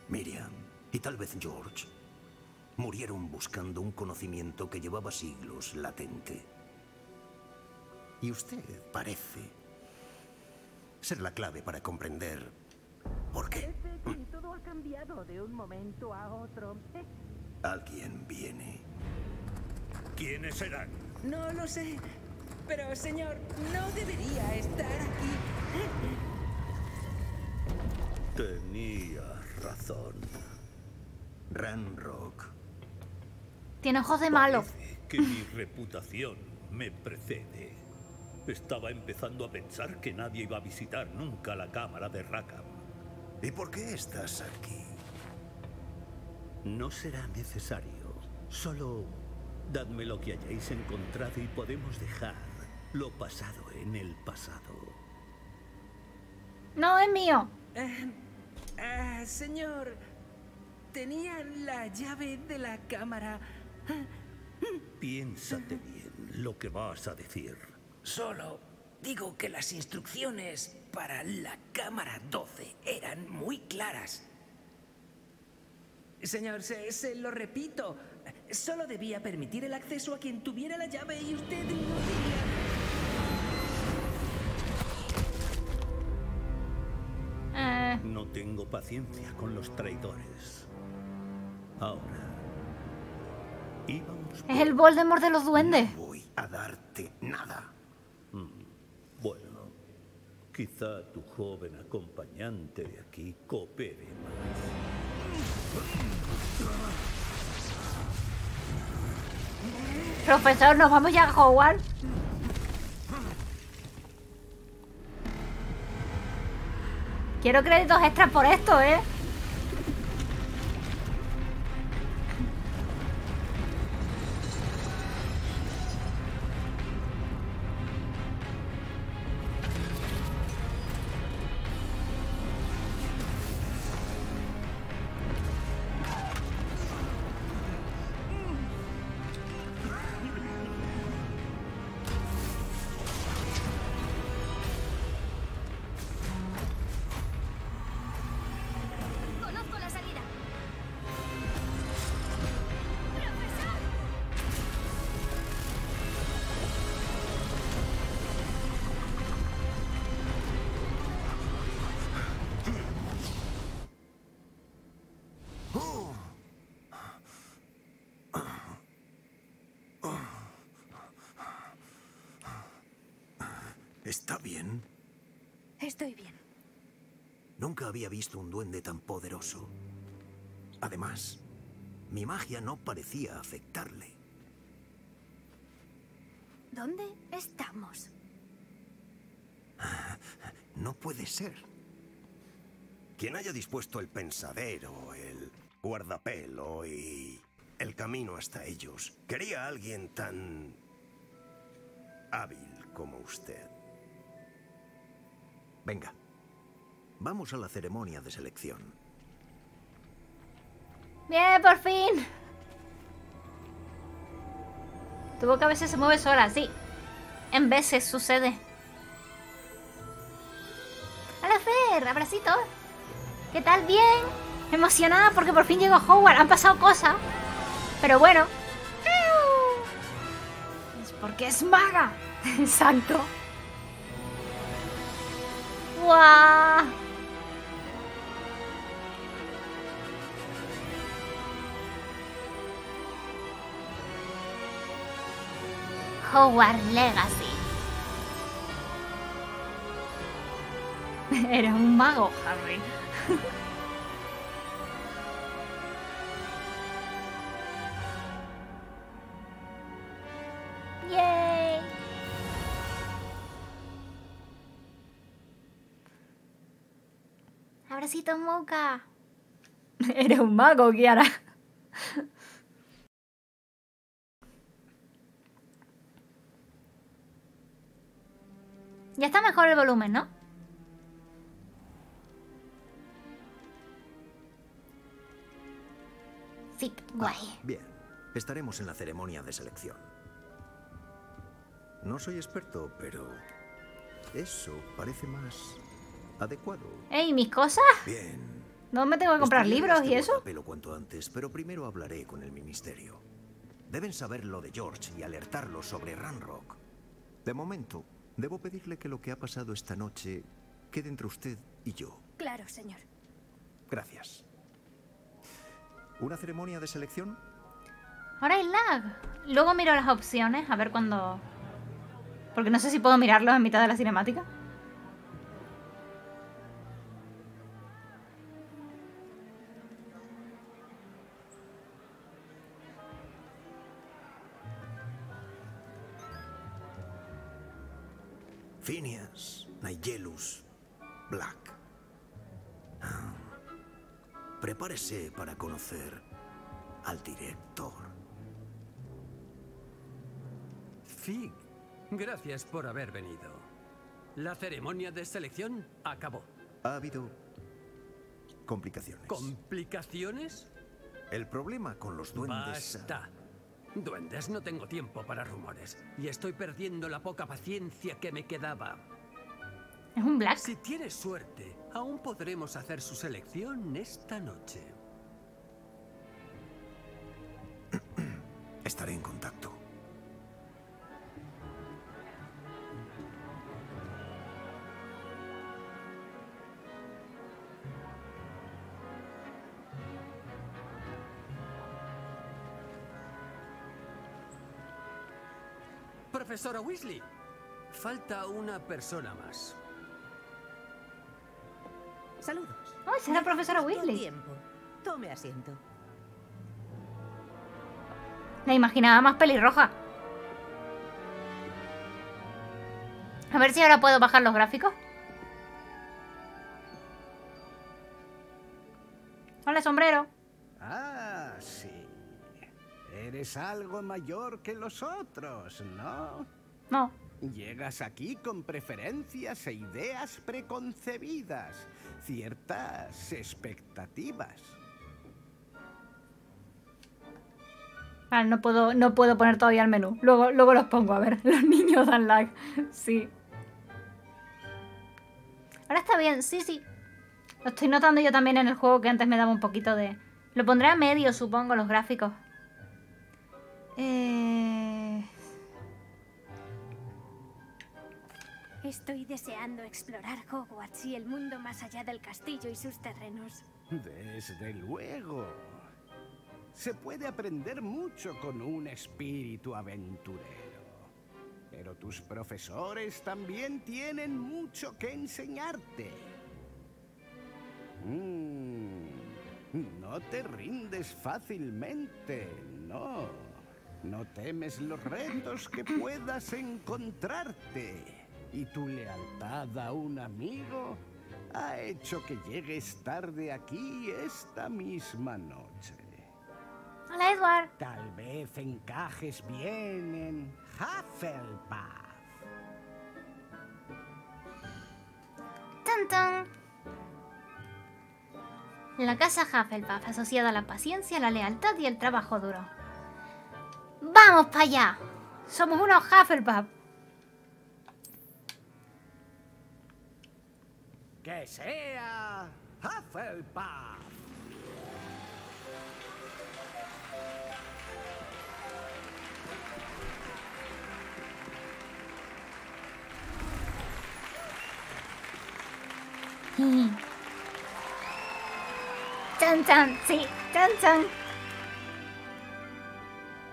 Miriam, y tal vez George, murieron buscando un conocimiento que llevaba siglos latente. Y usted parece... ser la clave para comprender por qué. Sí, todo ha cambiado de un momento a otro. Alguien viene. ¿Quiénes serán? No lo sé, pero señor, no debería estar aquí. Tenía razón. Ranrok. Tiene ojos de malo. Parece que mi reputación me precede. Estaba empezando a pensar que nadie iba a visitar nunca la cámara de Rackham. ¿Y por qué estás aquí? No será necesario. Solo dadme lo que hayáis encontrado y podemos dejar lo pasado en el pasado. No, es mío. Señor, tenía la llave de la cámara. Piénsate bien lo que vas a decir. Solo digo que las instrucciones para la cámara 12 eran muy claras. Señor, se lo repito. Solo debía permitir el acceso a quien tuviera la llave y usted no tenía... tengo paciencia con los traidores. Ahora... íbamos... Es el Voldemort de los duendes. No voy a darte nada. Bueno, quizá tu joven acompañante de aquí coopere más. Profesor, ¿nos vamos ya a Hogwarts? Quiero créditos extras por esto, ¿eh? ¿Está bien? Estoy bien. Nunca había visto un duende tan poderoso. Además, mi magia no parecía afectarle. ¿Dónde estamos? No puede ser. Quien haya dispuesto el pensadero, el guardapelo y el camino hasta ellos, quería a alguien tan hábil como usted. Venga, vamos a la ceremonia de selección. ¡Bien, por fin! Tu boca a veces se mueve sola, sí. En veces sucede. ¡Hola, Fer! ¡Abracito! ¿Qué tal? Bien. Emocionada porque por fin llego a Hogwarts. Han pasado cosas. Pero bueno. Es porque es maga. Exacto. ¡Guau! Hogwarts Legacy. Era un mago, Harry. Abracito, Moca. Eres un mago, Kiara. Ya está mejor el volumen, ¿no? Sí, guay. Bien, estaremos en la ceremonia de selección. No soy experto, pero eso parece más... adecuado. Ey, ¿mis cosas? Bien. ¿No me tengo que comprar libros y eso? Apelo cuanto antes, pero primero hablaré con el ministerio. Deben saber lo de George y alertarlo sobre Ranrok. De momento, debo pedirle que lo que ha pasado esta noche quede entre usted y yo. Claro, señor. Gracias. ¿Una ceremonia de selección? Ahora hay lag. Luego miro las opciones, a ver cuándo... porque no sé si puedo mirarlos en mitad de la cinemática. Phineas, Nigelus, Black. Prepárese para conocer al director. Figg, gracias por haber venido. La ceremonia de selección acabó. Ha habido complicaciones. ¿Complicaciones? El problema con los duendes... Basta. Duendes, no tengo tiempo para rumores y estoy perdiendo la poca paciencia que me quedaba. ¿Es un Black? Si tienes suerte, aún podremos hacer su selección esta noche. Estaré en contacto. profesora Weasley. Falta una persona más. Saludos. Oh, es la profesora Weasley. Tiempo. Tome asiento. La imaginaba más pelirroja. A ver si ahora puedo bajar los gráficos. Hola, sombrero. Ah, sí. Eres algo mayor que los otros, ¿no? No. Llegas aquí con preferencias e ideas preconcebidas, ciertas expectativas. Ah, no puedo poner todavía el menú. Luego los pongo, a ver. Los niños dan lag. Sí. Ahora está bien, sí, sí. Lo estoy notando yo también en el juego, que antes me daba un poquito de... Lo pondré a medio, supongo, los gráficos. Estoy deseando explorar Hogwarts y el mundo más allá del castillo y sus terrenos. Desde luego. Se puede aprender mucho con un espíritu aventurero. Pero tus profesores también tienen mucho que enseñarte. No te rindes fácilmente, no. No temes los retos que puedas encontrarte. Y tu lealtad a un amigo ha hecho que llegues tarde aquí esta misma noche. Hola, Edward. Tal vez encajes bien en Hufflepuff. Tan tan. La casa Hufflepuff, asociada a la paciencia, la lealtad y el trabajo duro. ¡Vamos para allá! ¡Somos unos Hufflepuff! ¡Que sea Hufflepuff! Chan chan, sí, chan chan.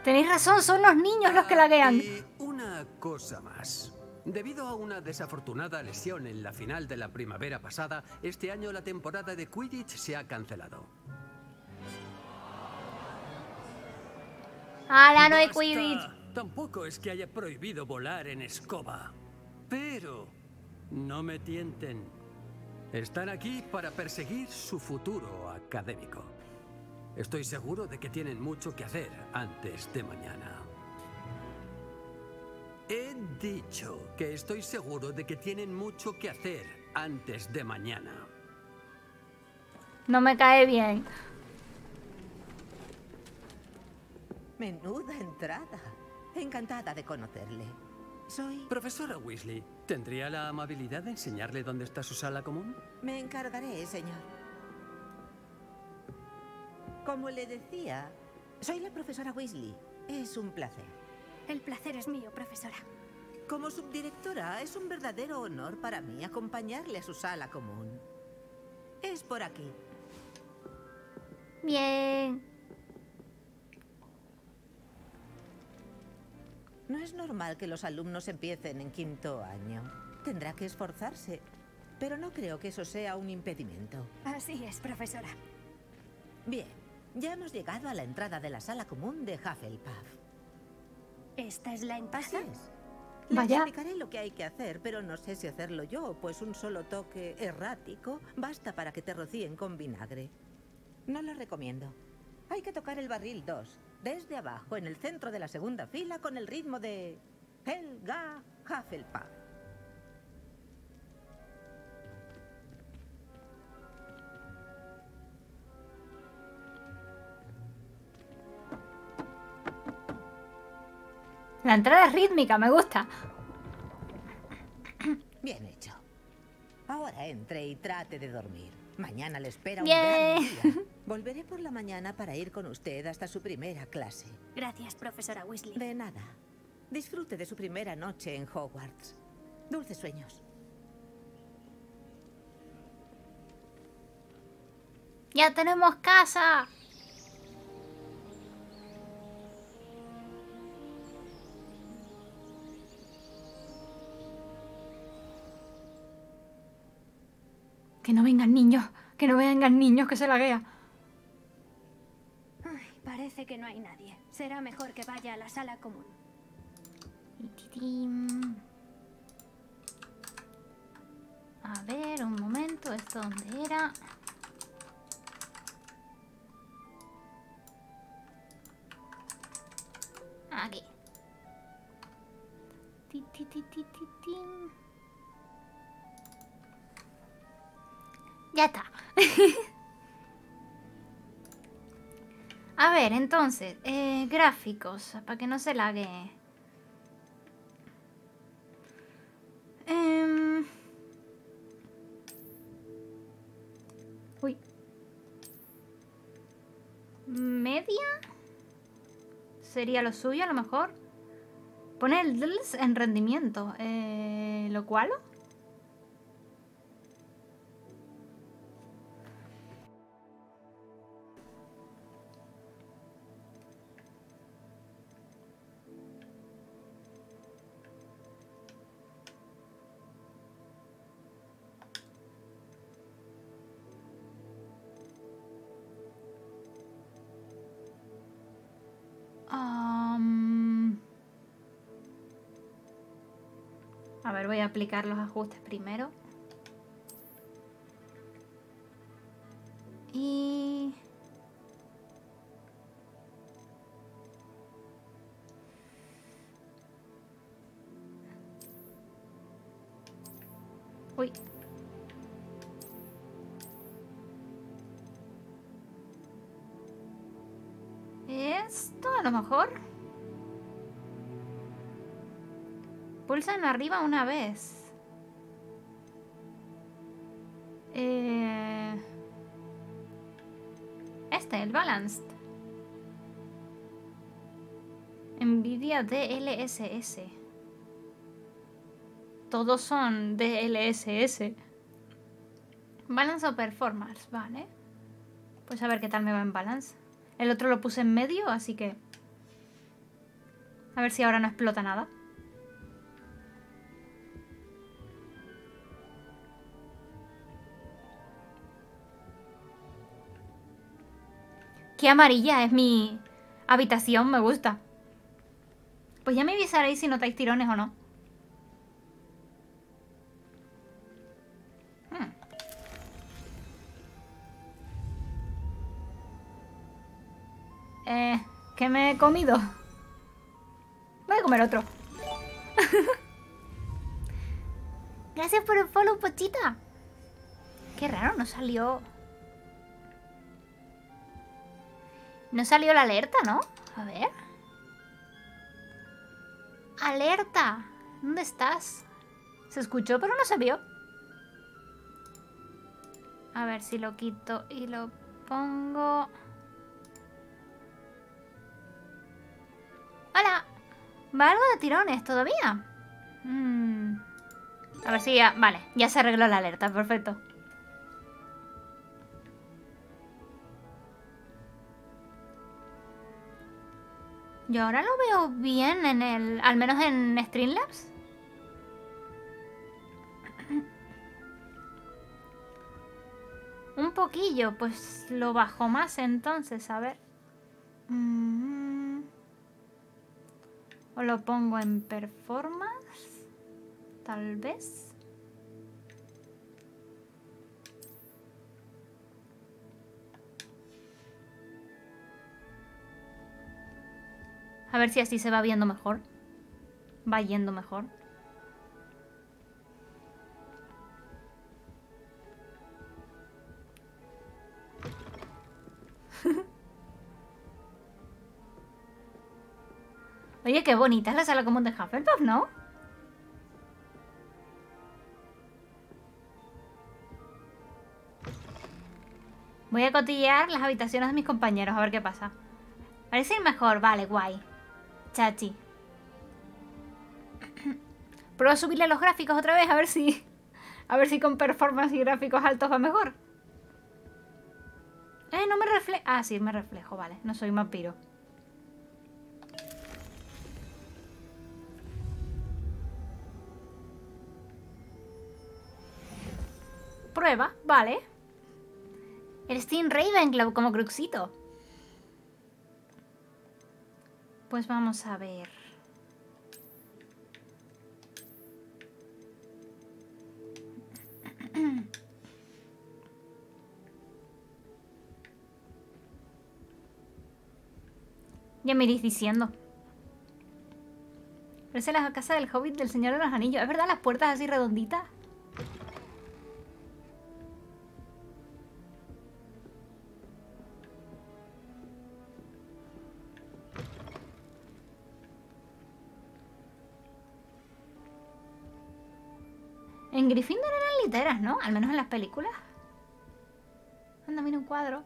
Tenéis razón, son los niños los que laguean. Y una cosa más. Debido a una desafortunada lesión en la final de la primavera pasada, este año la temporada de Quidditch se ha cancelado. ¡Hala, no hay Quidditch! Tampoco es que haya prohibido volar en escoba. Pero no me tienten. Están aquí para perseguir su futuro académico. Estoy seguro de que tienen mucho que hacer antes de mañana. He dicho que estoy seguro de que tienen mucho que hacer antes de mañana. No me cae bien. Menuda entrada. Encantada de conocerle. Soy... Profesora Weasley, ¿tendría la amabilidad de enseñarle dónde está su sala común? Me encargaré, señor. Como le decía, soy la profesora Weasley. Es un placer. El placer es mío, profesora. Como subdirectora, es un verdadero honor para mí acompañarle a su sala común. Es por aquí. Bien. No es normal que los alumnos empiecen en quinto año. Tendrá que esforzarse, pero no creo que eso sea un impedimento. Así es, profesora. Bien, ya hemos llegado a la entrada de la sala común de Hufflepuff. ¿Esta es la entrada? Así es. Vaya. Les explicaré lo que hay que hacer, pero no sé si hacerlo yo, pues un solo toque errático basta para que te rocíen con vinagre. No lo recomiendo. Hay que tocar el barril 2. Desde abajo, en el centro de la segunda fila, con el ritmo de... Helga Hufflepuff. La entrada es rítmica, me gusta. Bien hecho. Ahora entre y trate de dormir. Mañana le espera un gran día. Volveré por la mañana para ir con usted hasta su primera clase. Gracias, profesora Weasley. De nada. Disfrute de su primera noche en Hogwarts. Dulces sueños. ¡Ya tenemos casa! Que no vengan niños, que no vengan niños, que se laguea. Ay, parece que no hay nadie. Será mejor que vaya a la sala común. A ver, un momento, ¿esto dónde era? Aquí. Ya está. A ver, entonces, gráficos, para que no se lague. Uy. Media. Sería lo suyo, a lo mejor. Pone el DLS en rendimiento. ¿Lo cual? A ver, voy a aplicar los ajustes primero. Y... uy. Esto a lo mejor... pulsan arriba una vez. Este, el balanced. Nvidia DLSS. Todos son DLSS. Balance o performance, vale. Pues a ver qué tal me va en balance. El otro lo puse en medio, así que... a ver si ahora no explota nada. Qué amarilla es mi habitación, me gusta. Pues ya me avisaréis si notáis tirones o no. ¿Qué me he comido? Voy a comer otro. Gracias por el follow, Pochita. Qué raro, no salió... no salió la alerta, ¿no? A ver. ¡Alerta! ¿Dónde estás? Se escuchó, pero no se vio. A ver si lo quito y lo pongo. ¡Hola! ¿Va algo de tirones todavía? A ver si ya... vale, ya se arregló la alerta, perfecto. Yo ahora lo veo bien en el... al menos en Streamlabs. Un poquillo, pues lo bajo más entonces, a ver. O lo pongo en performance, tal vez. A ver si así se va viendo mejor. Va yendo mejor. Oye, qué bonita es la sala común de Hufflepuff, ¿no? Voy a cotillear las habitaciones de mis compañeros, a ver qué pasa. Parece ir mejor, vale, guay. Chachi. Prueba a subirle los gráficos otra vez, a ver si con performance y gráficos altos va mejor. No me reflejo. Ah, sí, me reflejo, vale. No soy vampiro. prueba, vale. Eres Team Ravenclaw como Cruxito. Pues vamos a ver. Ya me iréis diciendo. Parece la casa del Hobbit del Señor de los Anillos. ¿Es verdad las puertas así redonditas? En Gryffindor eran literas, ¿no? Al menos en las películas. Anda, mira un cuadro.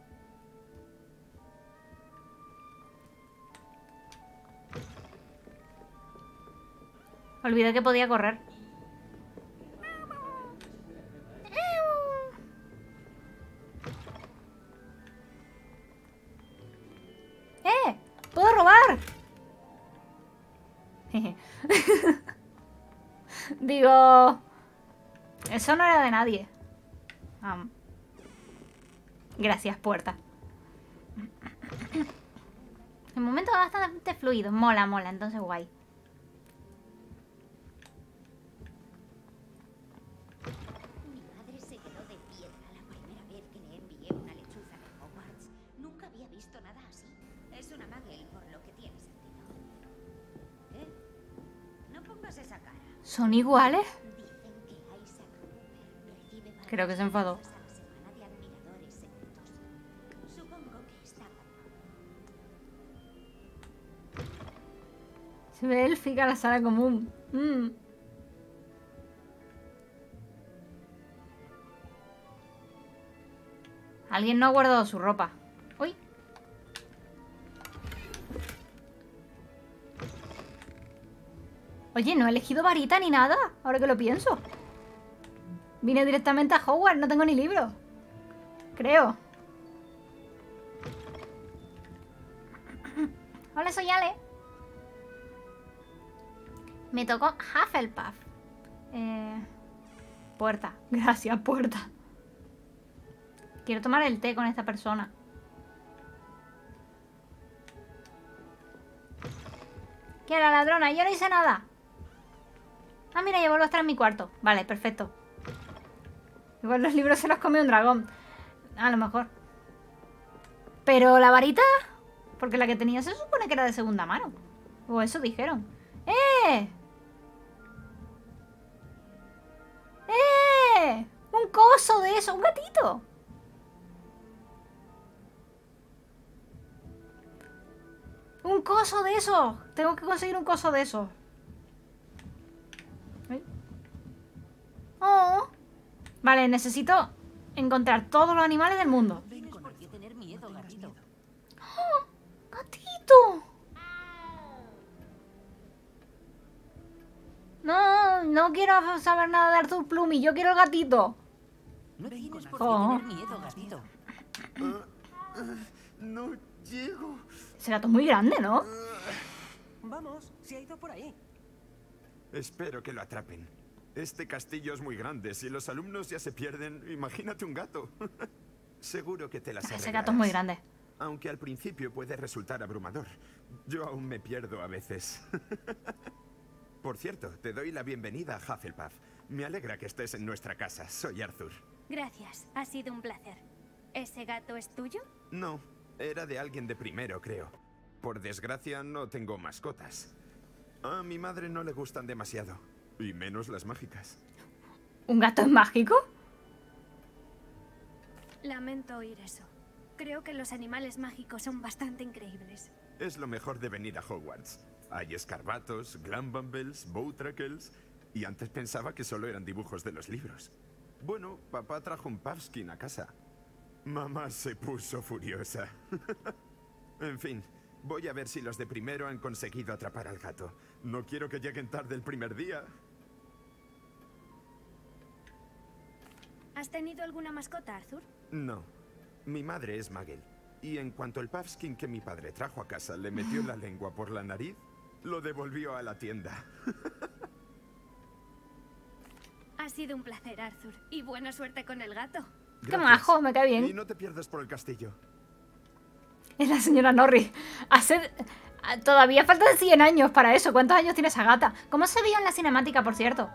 Olvidé que podía correr. ¡Eh! ¡Puedo robar! Digo... Eso no era de nadie. Gracias, puerta. El momento va bastante fluido. Mola, mola, entonces guay. ¿Son iguales? Creo que se enfadó. Se ve élfica la sala común. Alguien no ha guardado su ropa. Uy. Oye, no he elegido varita ni nada, ahora que lo pienso. Vine directamente a Hogwarts, no tengo ni libro. Creo. Hola, soy Ale. Me tocó Hufflepuff. Puerta. Gracias, puerta. Quiero tomar el té con esta persona. ¿Qué era, ladrona? Yo no hice nada. Ah, mira, ya vuelvo a estar en mi cuarto. Vale, perfecto. Igual los libros se los comió un dragón. A lo mejor. Pero la varita... Porque la que tenía se supone que era de segunda mano. O eso dijeron. ¡Eh! ¡Eh! Un coso de eso. Un gatito. Un coso de eso. Tengo que conseguir un coso de eso. ¡Oh! Vale, necesito encontrar todos los animales del mundo. ¡Oh! ¡Gatito! No, no quiero saber nada de Arthur Plumi. Yo quiero el gatito. No tienes por qué tener miedo, gatito. No llego. Ese gato es muy grande, ¿no? Vamos, se ha ido por ahí. Espero que lo atrapen. Este castillo es muy grande. Si los alumnos ya se pierden, imagínate un gato. Seguro que te las arreglarás. Ese gato es muy grande. Aunque al principio puede resultar abrumador. Yo aún me pierdo a veces. Por cierto, te doy la bienvenida a Hufflepuff. Me alegra que estés en nuestra casa. Soy Arthur. Gracias, ha sido un placer. ¿Ese gato es tuyo? No, era de alguien de primero, creo. Por desgracia, no tengo mascotas. A mi madre no le gustan demasiado. Y menos las mágicas. ¿Un gato es mágico? Lamento oír eso. Creo que los animales mágicos son bastante increíbles. Es lo mejor de venir a Hogwarts. Hay escarbatos, glambumbles, boutrackles. Y antes pensaba que solo eran dibujos de los libros. Bueno, papá trajo un puffskin a casa. Mamá se puso furiosa. En fin... Voy a ver si los de primero han conseguido atrapar al gato. No quiero que lleguen tarde el primer día. ¿Has tenido alguna mascota, Arthur? No. Mi madre es Muggle. Y en cuanto el puffskin que mi padre trajo a casa le metió la lengua por la nariz, lo devolvió a la tienda. sido un placer, Arthur. Y buena suerte con el gato. Gracias. Qué majo, me cae bien. Y no te pierdas por el castillo. Es la señora Norris. Hace... Todavía faltan 100 años para eso. ¿Cuántos años tiene esa gata? ¿Cómo se veía en la cinemática, por cierto?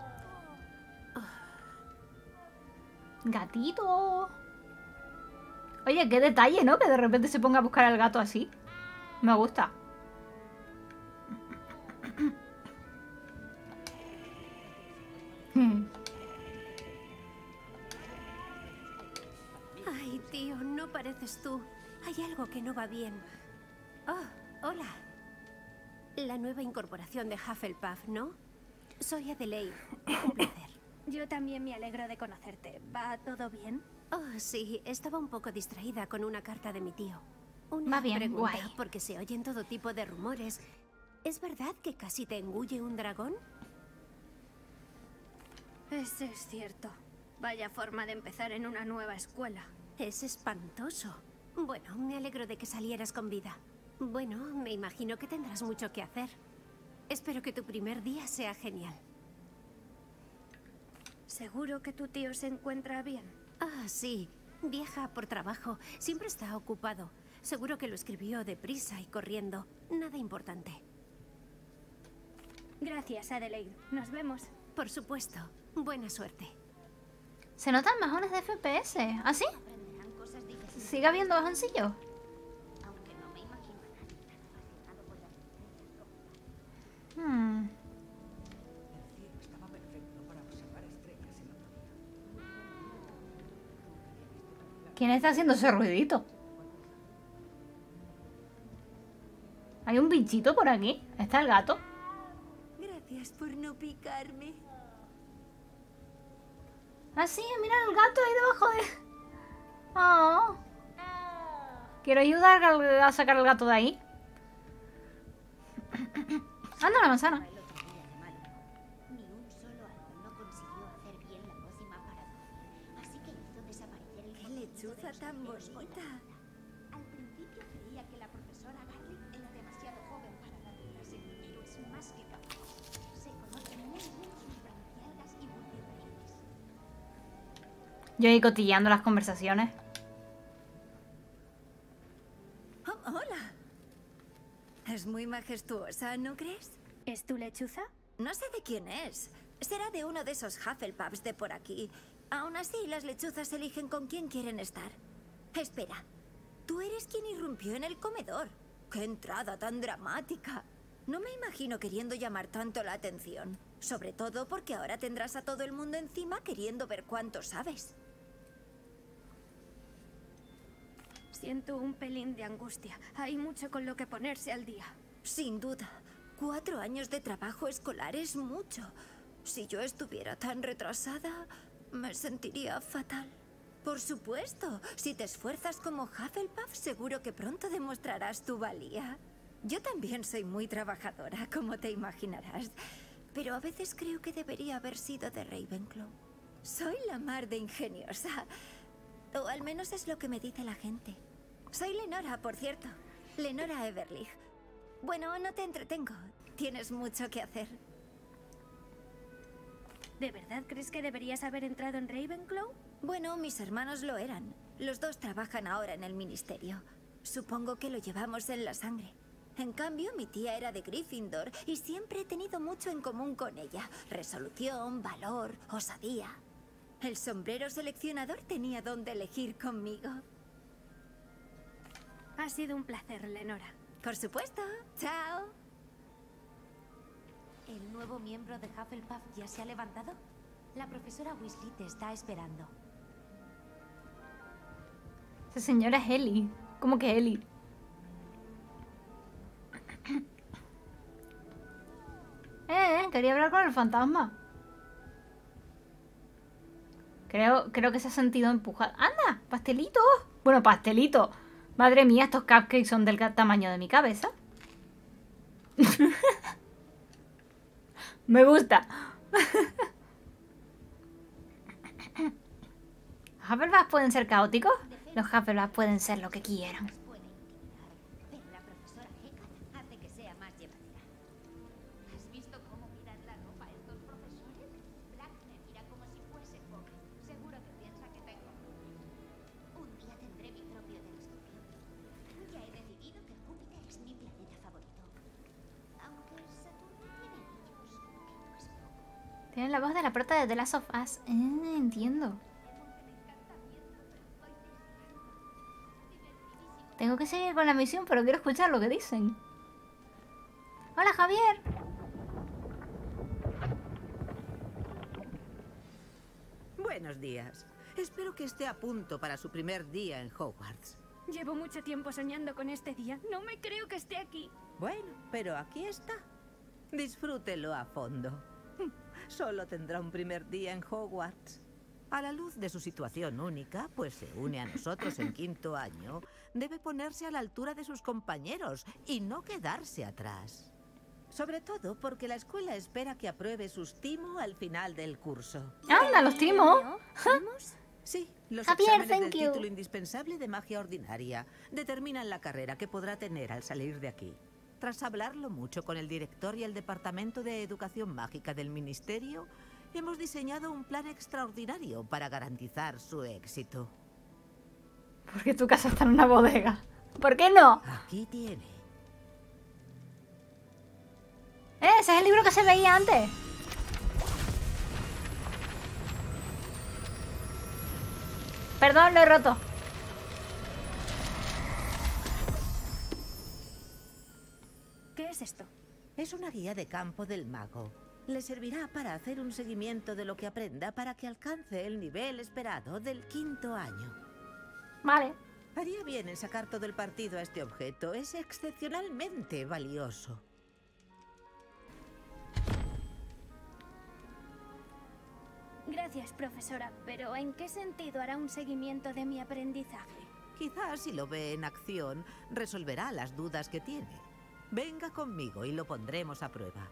Gatito. Oye, qué detalle, ¿no? Que de repente se ponga a buscar al gato así. Me gusta. Ay, tío, no pareces tú. Hay algo que no va bien. Oh, hola. La nueva incorporación de Hufflepuff, ¿no? Soy Adelaide. Un placer. Yo también me alegro de conocerte. ¿Va todo bien? Oh, sí. Estaba un poco distraída con una carta de mi tío. Una pregunta, guay. Porque se oyen todo tipo de rumores. ¿Es verdad que casi te engulle un dragón? Eso es cierto. Vaya forma de empezar en una nueva escuela. Es espantoso. Bueno, me alegro de que salieras con vida. Bueno, me imagino que tendrás mucho que hacer. Espero que tu primer día sea genial. ¿Seguro que tu tío se encuentra bien? Ah, sí. Viaja por trabajo. Siempre está ocupado. Seguro que lo escribió deprisa y corriendo. Nada importante. Gracias, Adelaide. Nos vemos. Por supuesto. Buena suerte. Se notan bajones de FPS. ¿Ah, sí? ¿Sigue habiendo bajoncillo? ¿Quién está haciendo ese ruidito? ¿Hay un bichito por aquí? ¿Está el gato? Gracias por no picarme. Ah, sí, mira el gato ahí debajo de... Oh. Quiero ayudar a sacar al gato de ahí. Anda una manzana. Lechuza tan bonita. Al principio creía que la profesora Garlic era demasiado joven para dar clase, pero es más que capaz. Se conocen muy bien sus branquialgas y multiplicaciones. Yo ahí cotillando las conversaciones. Oh, hola. Es muy majestuosa, ¿no crees? ¿Es tu lechuza? No sé de quién es. Será de uno de esos Hufflepuffs de por aquí. Aún así, las lechuzas eligen con quién quieren estar. Espera, tú eres quien irrumpió en el comedor. ¡Qué entrada tan dramática! No me imagino queriendo llamar tanto la atención. Sobre todo porque ahora tendrás a todo el mundo encima queriendo ver cuánto sabes. Siento un pelín de angustia. Hay mucho con lo que ponerse al día. Sin duda. 4 años de trabajo escolar es mucho. Si yo estuviera tan retrasada... me sentiría fatal. Por supuesto, si te esfuerzas como Hufflepuff, seguro que pronto demostrarás tu valía. Yo también soy muy trabajadora, como te imaginarás. Pero a veces creo que debería haber sido de Ravenclaw. Soy la mar de ingeniosa. O al menos es lo que me dice la gente. Soy Lenora, por cierto. Lenora Everlig. Bueno, no te entretengo. Tienes mucho que hacer. ¿De verdad crees que deberías haber entrado en Ravenclaw? Bueno, mis hermanos lo eran. Los dos trabajan ahora en el ministerio. Supongo que lo llevamos en la sangre. En cambio, mi tía era de Gryffindor y siempre he tenido mucho en común con ella. Resolución, valor, osadía. El sombrero seleccionador tenía dónde elegir conmigo. Ha sido un placer, Lenora. Por supuesto. Chao. ¿El nuevo miembro de Hufflepuff ya se ha levantado? La profesora Weasley te está esperando. Esa señora es Ellie. ¿Cómo que Ellie? Quería hablar con el fantasma. Creo que se ha sentido empujado. ¡Anda! ¡Pastelito! Bueno, pastelito. Madre mía, estos cupcakes son del tamaño de mi cabeza. Me gusta. Los Hufflepuff pueden ser caóticos. Los Hufflepuff pueden ser lo que quieran. Tiene la voz de la prota de las sofás. Entiendo. Tengo que seguir con la misión, pero quiero escuchar lo que dicen. ¡Hola, Javier! Buenos días. Espero que esté a punto para su primer día en Hogwarts. Llevo mucho tiempo soñando con este día. No me creo que esté aquí. Bueno, pero aquí está. Disfrútelo a fondo. Solo tendrá un primer día en Hogwarts. A la luz de su situación única, pues se une a nosotros en quinto año, debe ponerse a la altura de sus compañeros y no quedarse atrás. Sobre todo porque la escuela espera que apruebe sus timo al final del curso. ¡Anda, los timo! Sí, los exámenes del título indispensable de magia ordinaria determinan la carrera que podrá tener al salir de aquí. Tras hablarlo mucho con el director y el Departamento de Educación Mágica del Ministerio, hemos diseñado un plan extraordinario para garantizar su éxito. ¿Por qué tu casa está en una bodega? ¿Por qué no? Aquí tiene. Ese es el libro que se veía antes. Perdón, lo he roto. ¿Qué es esto? Es una guía de campo del mago. Le servirá para hacer un seguimiento de lo que aprenda para que alcance el nivel esperado del quinto año. Vale. Haría bien en sacar todo el partido a este objeto. Es excepcionalmente valioso. Gracias, profesora. Pero ¿en qué sentido hará un seguimiento de mi aprendizaje? Quizás si lo ve en acción, resolverá las dudas que tiene. Venga conmigo y lo pondremos a prueba.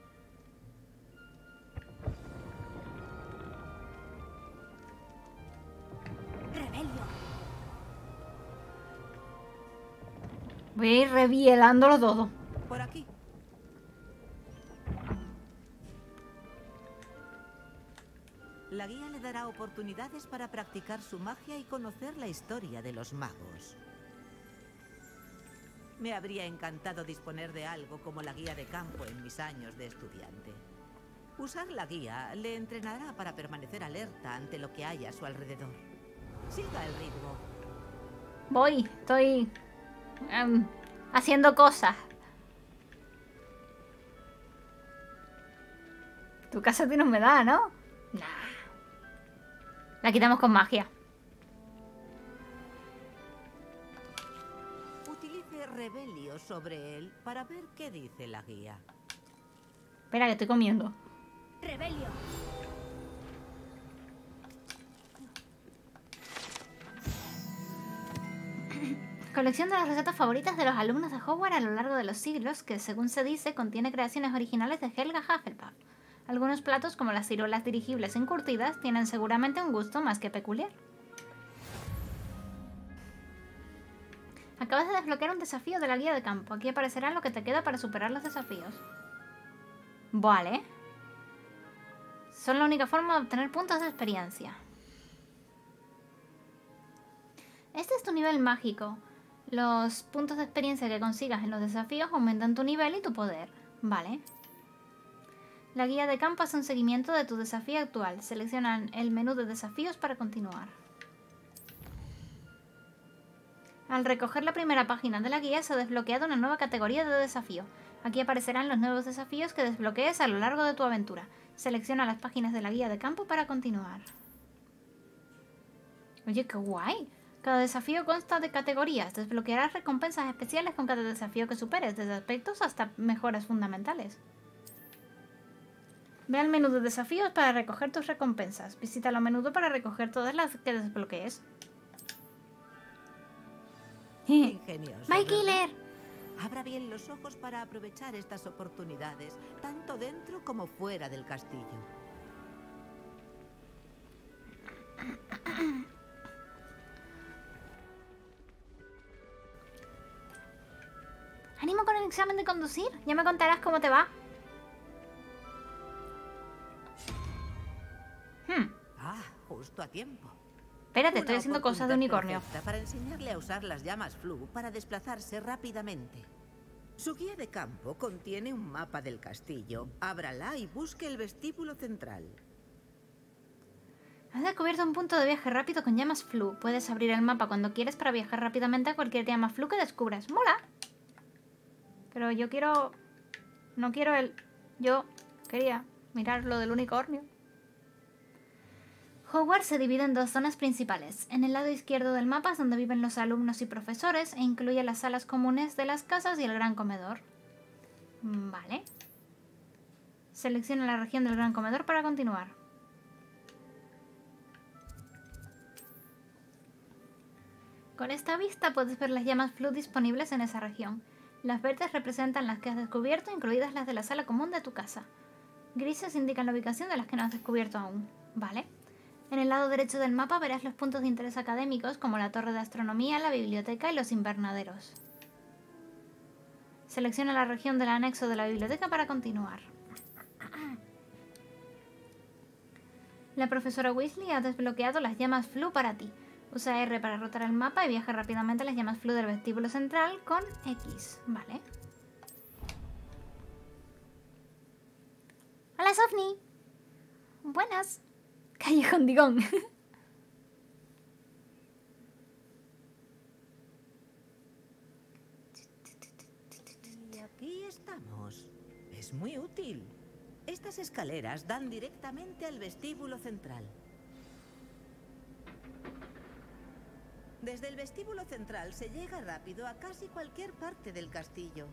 Voy a ir revelándolo todo. Por aquí. La guía le dará oportunidades para practicar su magia y conocer la historia de los magos. Me habría encantado disponer de algo como la guía de campo en mis años de estudiante. Usar la guía le entrenará para permanecer alerta ante lo que haya a su alrededor. Siga el ritmo. Voy, estoy... haciendo cosas. Tu casa tiene humedad, ¿no? Nah. La quitamos con magia. Utilice Rebelio sobre él para ver qué dice la guía. Espera, que estoy comiendo. Rebelio. Colección de las recetas favoritas de los alumnos de Hogwarts a lo largo de los siglos, que según se dice contiene creaciones originales de Helga Hufflepuff. Algunos platos, como las ciruelas dirigibles encurtidas, tienen seguramente un gusto más que peculiar. Acabas de desbloquear un desafío de la guía de campo. Aquí aparecerá lo que te queda para superar los desafíos. Vale. Son la única forma de obtener puntos de experiencia. Este es tu nivel mágico. Los puntos de experiencia que consigas en los desafíos aumentan tu nivel y tu poder. Vale. La guía de campo hace un seguimiento de tu desafío actual. Seleccionan el menú de desafíos para continuar. Al recoger la primera página de la guía se ha desbloqueado una nueva categoría de desafío. Aquí aparecerán los nuevos desafíos que desbloquees a lo largo de tu aventura. Selecciona las páginas de la guía de campo para continuar. Oye, qué guay. Cada desafío consta de categorías. Desbloquearás recompensas especiales con cada desafío que superes, desde aspectos hasta mejoras fundamentales. Ve al menú de desafíos para recoger tus recompensas. Visítalo a menudo para recoger todas las que desbloquees. Ingenioso. ¡My Killer! Abra bien los ojos para aprovechar estas oportunidades, tanto dentro como fuera del castillo. ¡Ánimo con el examen de conducir! Ya me contarás cómo te va. Ah, justo a tiempo. Espérate, estoy haciendo cosas de unicornio. Para enseñarle a usar las llamas flu para desplazarse rápidamente. Su guía de campo contiene un mapa del castillo. Ábrala y busque el vestíbulo central. Has descubierto un punto de viaje rápido con llamas flu. Puedes abrir el mapa cuando quieres para viajar rápidamente a cualquier llama flu que descubras. ¡Mola! Pero yo quiero... No quiero el... Yo quería mirar lo del unicornio. Hogwarts se divide en dos zonas principales. En el lado izquierdo del mapa es donde viven los alumnos y profesores e incluye las salas comunes de las casas y el gran comedor. Vale. Selecciona la región del gran comedor para continuar. Con esta vista puedes ver las llamas flu disponibles en esa región. Las verdes representan las que has descubierto, incluidas las de la sala común de tu casa. Grises indican la ubicación de las que no has descubierto aún. Vale. En el lado derecho del mapa verás los puntos de interés académicos como la torre de astronomía, la biblioteca y los invernaderos. Selecciona la región del anexo de la biblioteca para continuar. La profesora Weasley ha desbloqueado las llamas flu para ti. Usa R para rotar el mapa y viaja rápidamente a las llamas flu del vestíbulo central con X. Vale. ¡Hola, Sofni! ¡Buenas! ¡Callejón Digón! Y aquí estamos. Es muy útil. Estas escaleras dan directamente al vestíbulo central. Desde el vestíbulo central se llega rápido a casi cualquier parte del castillo.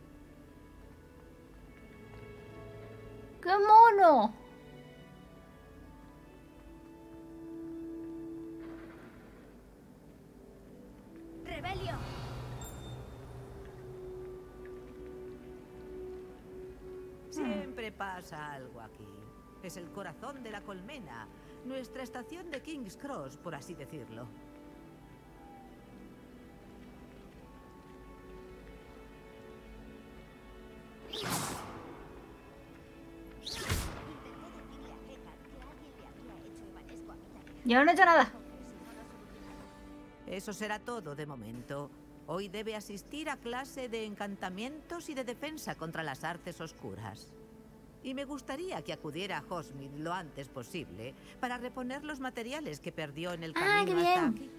¡Qué mono! ¡Rebelio! Siempre pasa algo aquí. Es el corazón de la colmena, nuestra estación de King's Cross, por así decirlo. Yo no he hecho nada. Eso será todo de momento. Hoy debe asistir a clase de encantamientos y de defensa contra las artes oscuras. Y me gustaría que acudiera a Hogsmeade lo antes posible para reponer los materiales que perdió en el camino. ¡Ah, qué bien! Hasta aquí.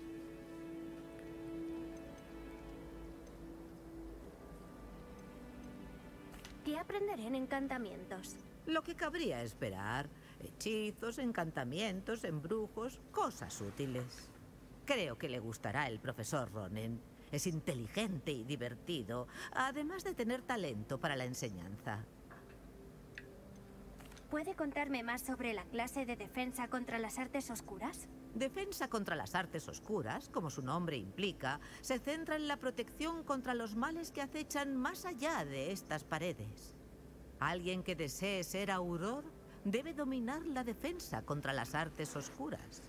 ¿Qué aprenderé en encantamientos? Lo que cabría esperar. Hechizos, encantamientos, embrujos, cosas útiles. Creo que le gustará el profesor Ronen. Es inteligente y divertido, además de tener talento para la enseñanza. ¿Puede contarme más sobre la clase de defensa contra las artes oscuras? Defensa contra las artes oscuras, como su nombre implica, se centra en la protección contra los males que acechan más allá de estas paredes. Alguien que desee ser auror debe dominar la defensa contra las artes oscuras.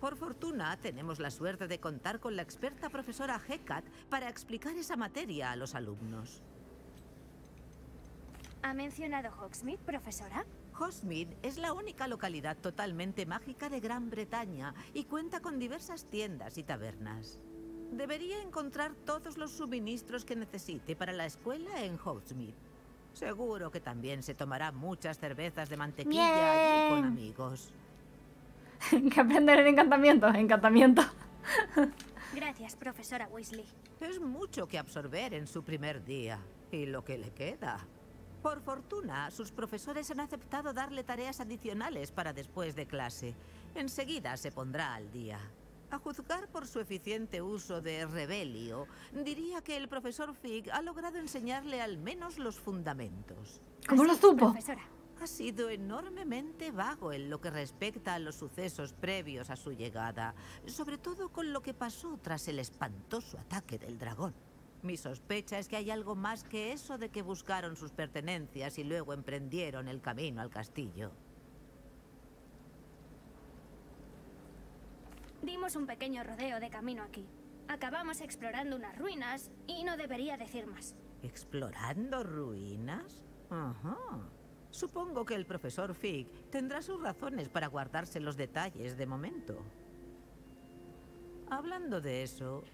Por fortuna, tenemos la suerte de contar con la experta profesora Hecat para explicar esa materia a los alumnos. ¿Ha mencionado Hogsmeade, profesora? Hogsmeade es la única localidad totalmente mágica de Gran Bretaña y cuenta con diversas tiendas y tabernas. Debería encontrar todos los suministros que necesite para la escuela en Hogsmeade. Seguro que también se tomará muchas cervezas de mantequilla allí con amigos. Que aprender el encantamiento, encantamiento. Gracias, profesora Weasley. Es mucho que absorber en su primer día y lo que le queda. Por fortuna, sus profesores han aceptado darle tareas adicionales para después de clase. Enseguida se pondrá al día. A juzgar por su eficiente uso de Rebelio, diría que el profesor Figg ha logrado enseñarle al menos los fundamentos. ¿Cómo lo supo? Profesora. Ha sido enormemente vago en lo que respecta a los sucesos previos a su llegada, sobre todo con lo que pasó tras el espantoso ataque del dragón. Mi sospecha es que hay algo más que eso de que buscaron sus pertenencias y luego emprendieron el camino al castillo. Dimos un pequeño rodeo de camino aquí. Acabamos explorando unas ruinas y no debería decir más. ¿Explorando ruinas? Ajá. Supongo que el profesor Figg tendrá sus razones para guardarse los detalles de momento. Hablando de eso,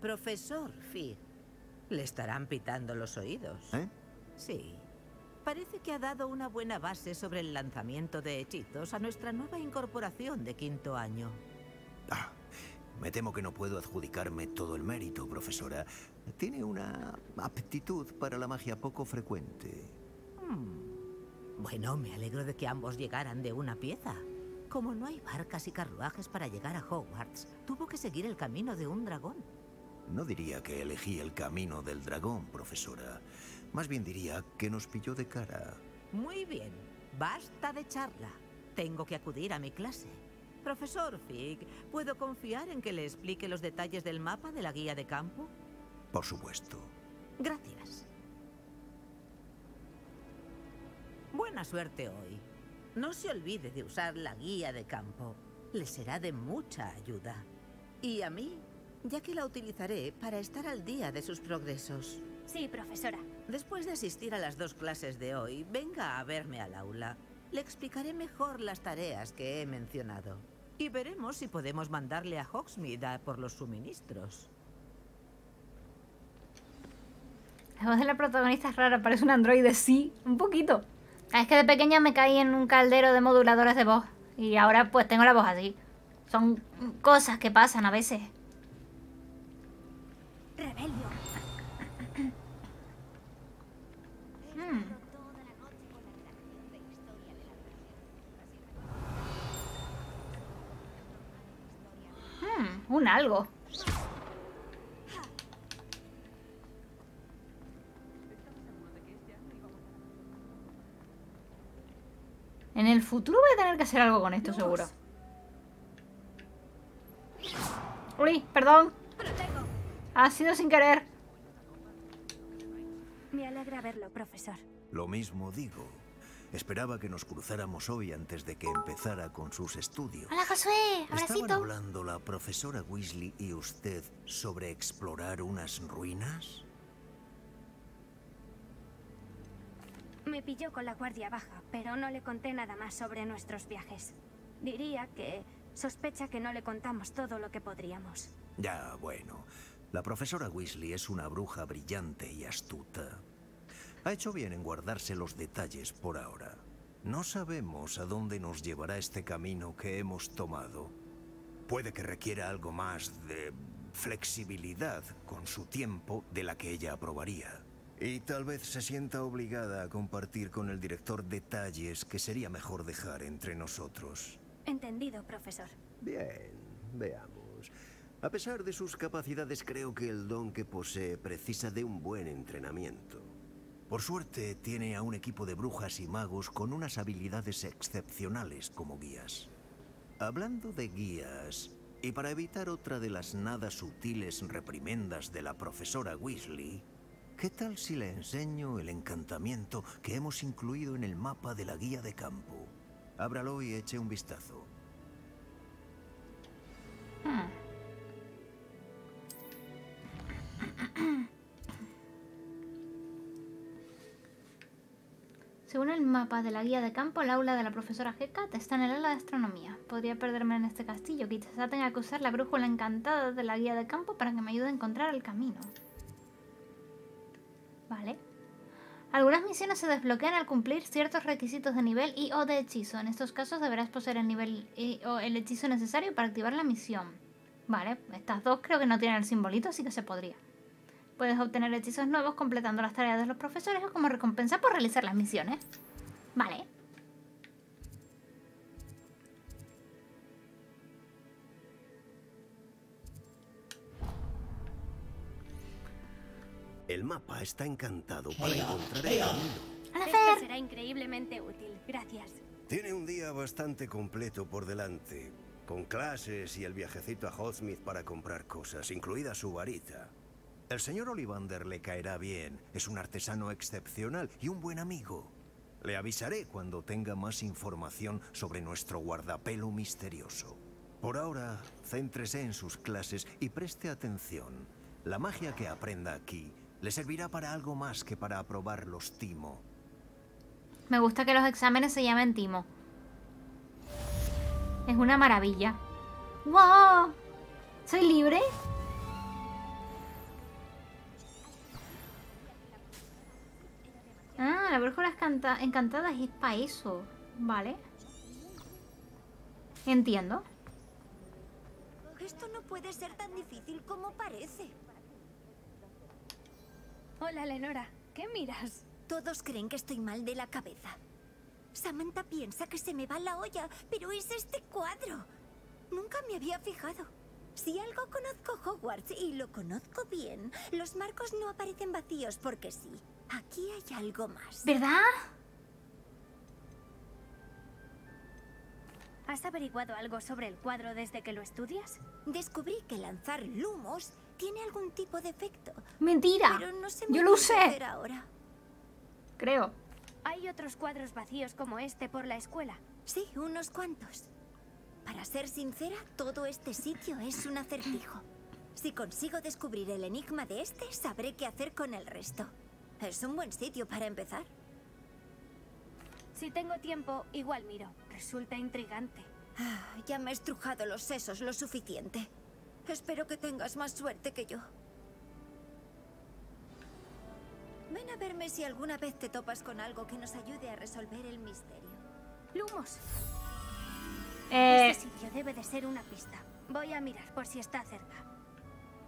profesor Figg, le estarán pitando los oídos. ¿Eh? Sí. Parece que ha dado una buena base sobre el lanzamiento de hechizos a nuestra nueva incorporación de quinto año. Ah, me temo que no puedo adjudicarme todo el mérito, profesora. Tiene una aptitud para la magia poco frecuente. Bueno, me alegro de que ambos llegaran de una pieza. Como no hay barcas y carruajes para llegar a Hogwarts, tuvo que seguir el camino de un dragón. No diría que elegí el camino del dragón, profesora. Más bien diría que nos pilló de cara. Muy bien. Basta de charla. Tengo que acudir a mi clase. Profesor Figg, ¿puedo confiar en que le explique los detalles del mapa de la guía de campo? Por supuesto. Gracias. Buena suerte hoy. No se olvide de usar la guía de campo. Le será de mucha ayuda. Y a mí, ya que la utilizaré para estar al día de sus progresos. Sí, profesora. Después de asistir a las dos clases de hoy, venga a verme al aula. Le explicaré mejor las tareas que he mencionado. Y veremos si podemos mandarle a Hogsmeade por los suministros. La voz de la protagonista es rara, parece un androide, sí, un poquito. Es que de pequeña me caí en un caldero de moduladores de voz. Y ahora pues tengo la voz así. Son cosas que pasan a veces. Rebelio. Un algo. En el futuro voy a tener que hacer algo con esto, seguro. Uy, perdón. Ha sido sin querer. Me alegra verlo, profesor. Lo mismo digo. Esperaba que nos cruzáramos hoy antes de que empezara con sus estudios. Hola, Josué. ¿Abracito? ¿Estaban hablando la profesora Weasley y usted sobre explorar unas ruinas? Me pilló con la guardia baja, pero no le conté nada más sobre nuestros viajes. Diría que sospecha que no le contamos todo lo que podríamos. Ya, bueno. La profesora Weasley es una bruja brillante y astuta. Ha hecho bien en guardarse los detalles por ahora. No sabemos a dónde nos llevará este camino que hemos tomado. Puede que requiera algo más de flexibilidad con su tiempo de la que ella aprobaría. Y tal vez se sienta obligada a compartir con el director detalles que sería mejor dejar entre nosotros. Entendido, profesor. Bien, veamos. A pesar de sus capacidades, creo que el don que posee precisa de un buen entrenamiento. Por suerte, tiene a un equipo de brujas y magos con unas habilidades excepcionales como guías. Hablando de guías, y para evitar otra de las nada sutiles reprimendas de la profesora Weasley, ¿qué tal si le enseño el encantamiento que hemos incluido en el mapa de la guía de campo? Ábralo y eche un vistazo. Según el mapa de la guía de campo, el aula de la profesora Hecate está en el ala de astronomía. Podría perderme en este castillo. Quizás tenga que usar la brújula encantada de la guía de campo para que me ayude a encontrar el camino. Vale. Algunas misiones se desbloquean al cumplir ciertos requisitos de nivel y o de hechizo. En estos casos deberás poseer el nivel y o el hechizo necesario para activar la misión. Vale, estas dos creo que no tienen el simbolito, así que se podría. Puedes obtener hechizos nuevos completando las tareas de los profesores o como recompensa por realizar las misiones. Vale. El mapa está encantado para encontrar el camino. Esto será increíblemente útil, gracias. Tiene un día bastante completo por delante, con clases y el viajecito a Hogsmeade para comprar cosas, incluida su varita. El señor Ollivander le caerá bien. Es un artesano excepcional y un buen amigo. Le avisaré cuando tenga más información sobre nuestro guardapelo misterioso. Por ahora, céntrese en sus clases y preste atención. La magia que aprenda aquí le servirá para algo más que para aprobar los timo. Me gusta que los exámenes se llamen timo. Es una maravilla. ¡Wow! ¿Soy libre? La brújulas encantadas es para eso, ¿vale? Entiendo. Esto no puede ser tan difícil como parece. Hola, Lenora. ¿Qué miras? Todos creen que estoy mal de la cabeza. Samantha piensa que se me va la olla, pero es este cuadro. Nunca me había fijado. Si algo conozco Hogwarts, y lo conozco bien, los marcos no aparecen vacíos porque sí. Aquí hay algo más. ¿Verdad? ¿Has averiguado algo sobre el cuadro desde que lo estudias? Descubrí que lanzar lumos tiene algún tipo de efecto. ¡Mentira! Pero no sé. ¡Yo lo usé! Ahora. Creo. Hay otros cuadros vacíos como este por la escuela. Sí, unos cuantos. Para ser sincera, todo este sitio es un acertijo. Si consigo descubrir el enigma de este, sabré qué hacer con el resto. Es un buen sitio para empezar. Si tengo tiempo, igual miro. Resulta intrigante. Ah, ya me he estrujado los sesos lo suficiente. Espero que tengas más suerte que yo. Ven a verme si alguna vez te topas con algo que nos ayude a resolver el misterio. ¡Lumos! Este sitio debe de ser una pista. Voy a mirar por si está cerca.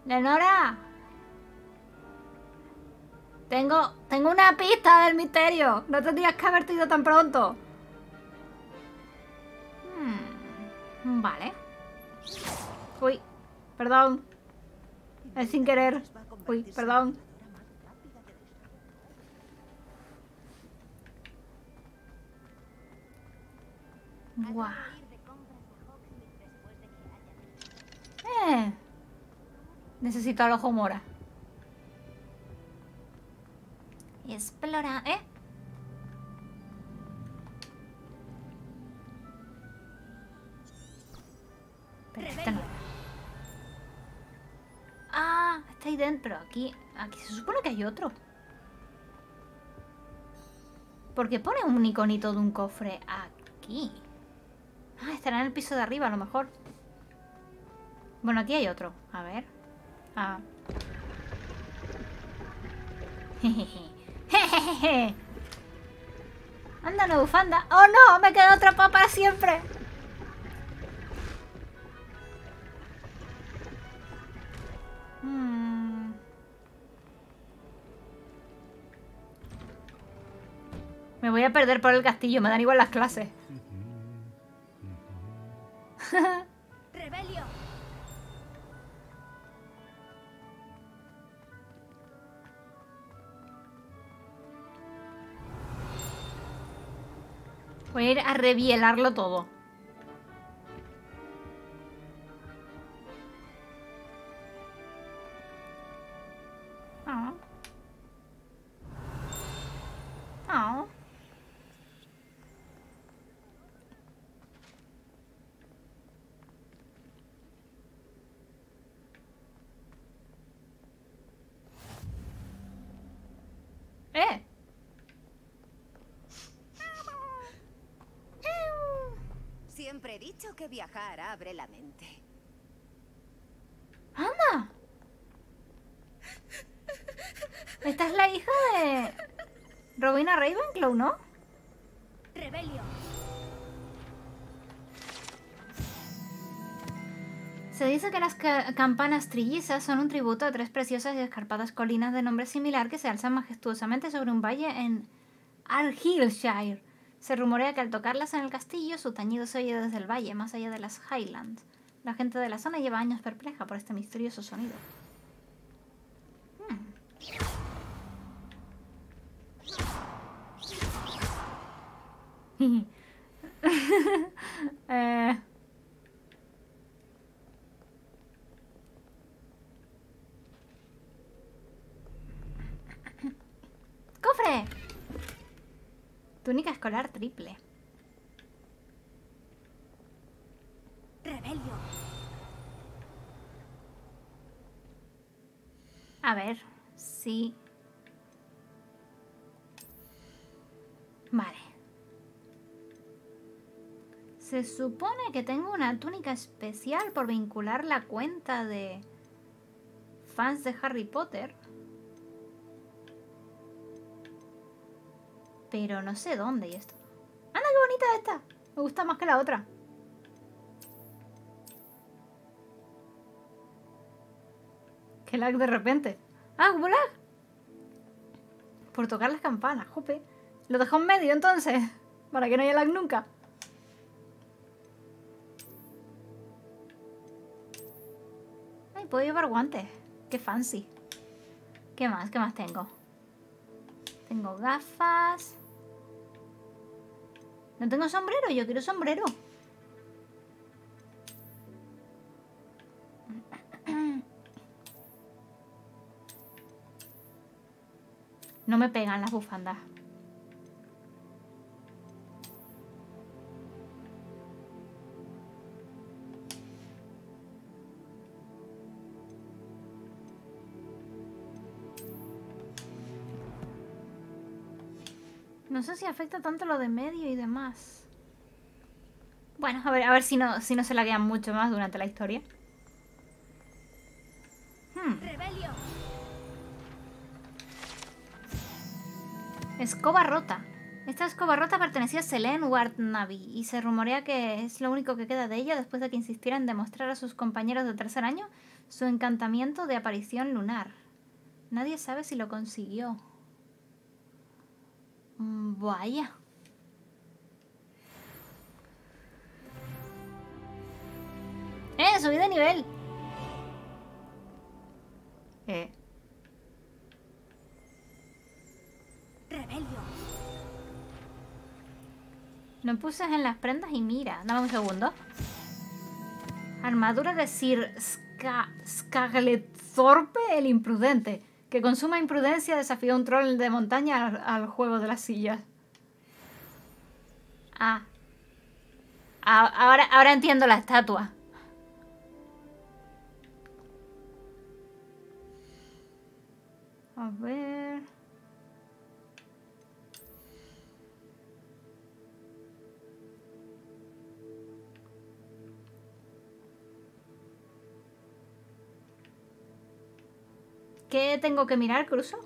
¡Lenora! Tengo una pista del misterio. No tendrías que haberte ido tan pronto. Vale. Uy, perdón. Es sin querer. Uy, perdón. Guau. Necesito al ojo mora. Explora, ¿eh? Pero esta no. Ah, está ahí dentro. Aquí se supone que hay otro. Porque pone un iconito de un cofre aquí. Ah, estará en el piso de arriba a lo mejor. Bueno, aquí hay otro. A ver. Ah. Jejeje. Jejeje. Anda la bufanda. ¡Oh no! Me quedo atrapada para siempre. Me voy a perder por el castillo. Me dan igual las clases. Rebelio. Voy a ir a revielarlo todo. Oh. Oh. Siempre he dicho que viajar abre la mente. ¡Anda! Esta es la hija de Robina Ravenclaw, ¿no? Rebelio. Se dice que las campanas trillizas son un tributo a tres preciosas y escarpadas colinas de nombre similar que se alzan majestuosamente sobre un valle en Argyllshire. Se rumorea que al tocarlas en el castillo, su tañido se oye desde el valle, más allá de las Highlands. La gente de la zona lleva años perpleja por este misterioso sonido. ¡Cofre! Túnica escolar triple. Rebelio. A ver, sí. Vale. Se supone que tengo una túnica especial por vincular la cuenta de fans de Harry Potter. Pero no sé dónde y esto. ¡Anda, qué bonita esta! Me gusta más que la otra. ¡Qué lag de repente! ¡Ah, hubo lag! Por tocar las campanas, jope. Lo dejó en medio entonces, para que no haya lag nunca. Ay, puedo llevar guantes. ¡Qué fancy! ¿Qué más? ¿Qué más tengo? Tengo gafas. No tengo sombrero, yo quiero sombrero. No me pegan las bufandas. No sé si afecta tanto lo de medio y demás. Bueno, a ver si no se laguean mucho más durante la historia. Escoba rota. Esta escoba rota pertenecía a Selene Wardnavi y se rumorea que es lo único que queda de ella después de que insistiera en demostrar a sus compañeros de tercer año su encantamiento de aparición lunar. Nadie sabe si lo consiguió. Vaya. ¡Subí de nivel! No puse en las prendas y mira. Dame un segundo. Armadura de Sir Skaglethorpe el Imprudente. Que con suma imprudencia desafió a un troll de montaña al juego de las sillas. Ah. Ahora entiendo la estatua. A ver... ¿Qué tengo que mirar, Cruzo?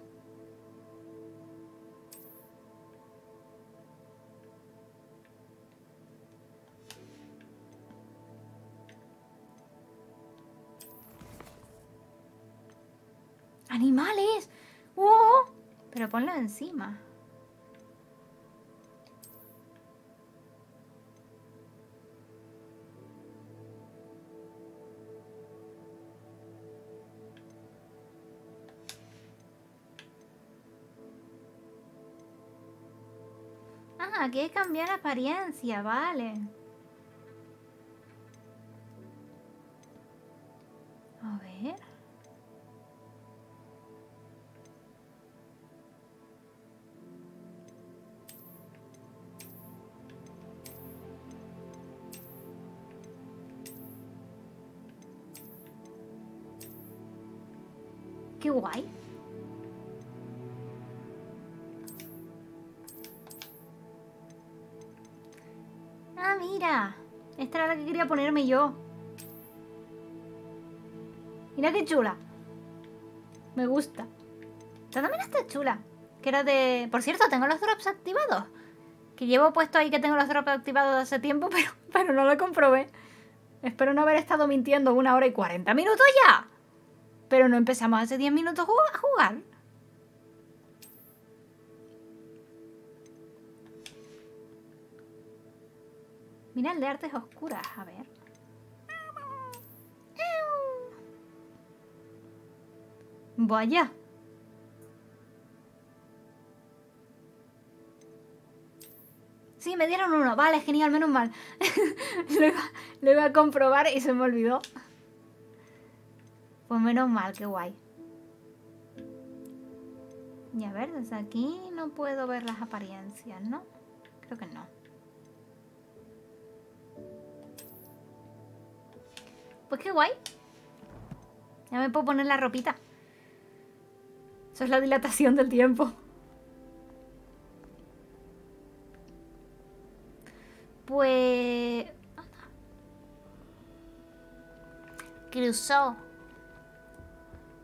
¡Animales! ¡Oh! Pero ponlo encima. Aquí hay que cambiar la apariencia, vale. A ver. Qué guay. Mira, esta era la que quería ponerme yo. Mira qué chula. Me gusta. Esta también está chula. Que era de... Por cierto, tengo los drops activados. Que llevo puesto ahí que tengo los drops activados hace tiempo, pero no lo comprobé. Espero no haber estado mintiendo 1 hora y 40 minutos ya. Pero no empezamos hace 10 minutos a jugar. Mira el de artes oscuras, a ver. Vaya. Sí, me dieron uno. Vale, genial, menos mal. Lo iba a comprobar y se me olvidó. Pues menos mal, qué guay. Y a ver, desde aquí no puedo ver las apariencias, ¿no? Creo que no. Pues qué guay. Ya me puedo poner la ropita. Eso es la dilatación del tiempo. Pues... Cruzó.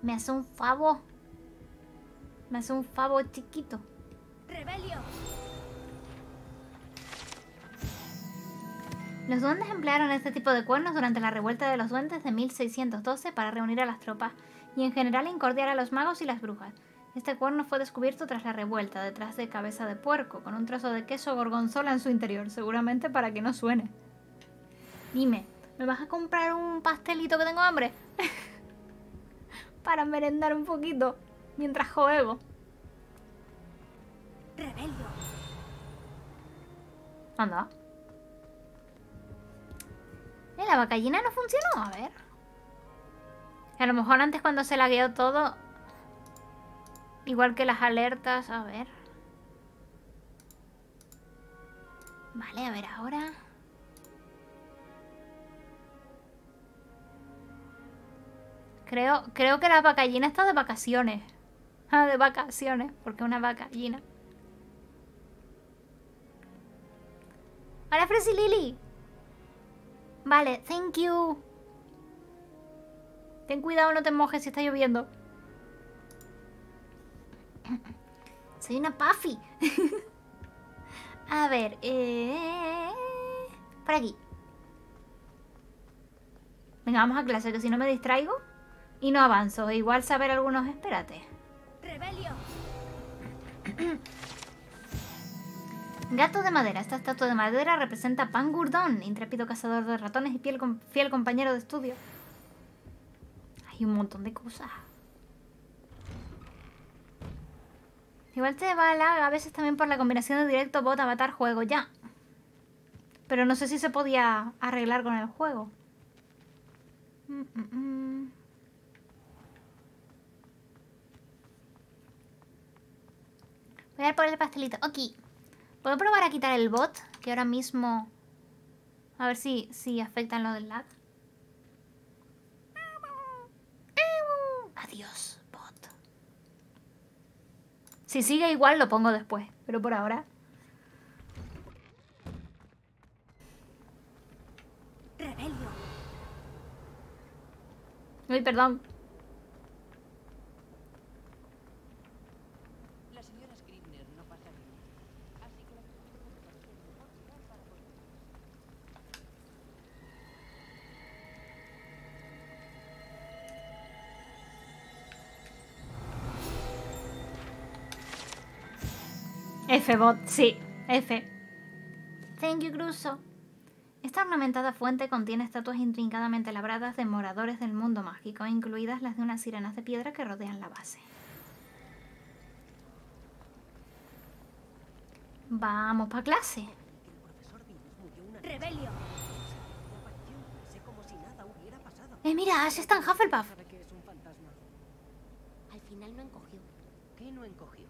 Me hace un favor. Me hace un favor chiquito. Rebelio. Los duendes emplearon este tipo de cuernos durante la revuelta de los duendes de 1612 para reunir a las tropas y en general incordiar a los magos y las brujas. Este cuerno fue descubierto tras la revuelta, detrás de cabeza de puerco, con un trozo de queso gorgonzola en su interior, seguramente para que no suene. Dime, ¿me vas a comprar un pastelito que tengo hambre? Para merendar un poquito mientras juego. Rebelio. Anda. La bacallina no funcionó, a ver. A lo mejor antes cuando se lagueó todo. Igual que las alertas, a ver. Vale, a ver ahora. Creo que la bacallina está de vacaciones. Ah, de vacaciones, porque una bacallina. Hola, Fresi Lili. Vale, thank you. Ten cuidado, no te mojes si está lloviendo. Soy una Puffy. A ver, por aquí. Venga, vamos a clase, que si no me distraigo y no avanzo. Igual saber algunos, espérate. Rebelio. Gato de madera. Esta estatua de madera representa a Pangurdon, intrépido cazador de ratones y fiel compañero de estudio. Hay un montón de cosas. Igual te va la, a veces también por la combinación de directo, bot, avatar, juego, ya. Pero no sé si se podía arreglar con el juego. Voy a ir por el pastelito. Ok. ¿Puedo probar a quitar el bot? Que ahora mismo... A ver si afectan lo del lag. Adiós, bot. Si sigue igual lo pongo después. Pero por ahora... Rebelio. Uy, perdón. F-Bot, sí, F. Thank you, Cruzo. Esta ornamentada fuente contiene estatuas intrincadamente labradas de moradores del mundo mágico, incluidas las de unas sirenas de piedra que rodean la base. Vamos pa' clase. Rebelio. Mira, Ash está en Hufflepuff. Al final no encogió. ¿Qué no encogió?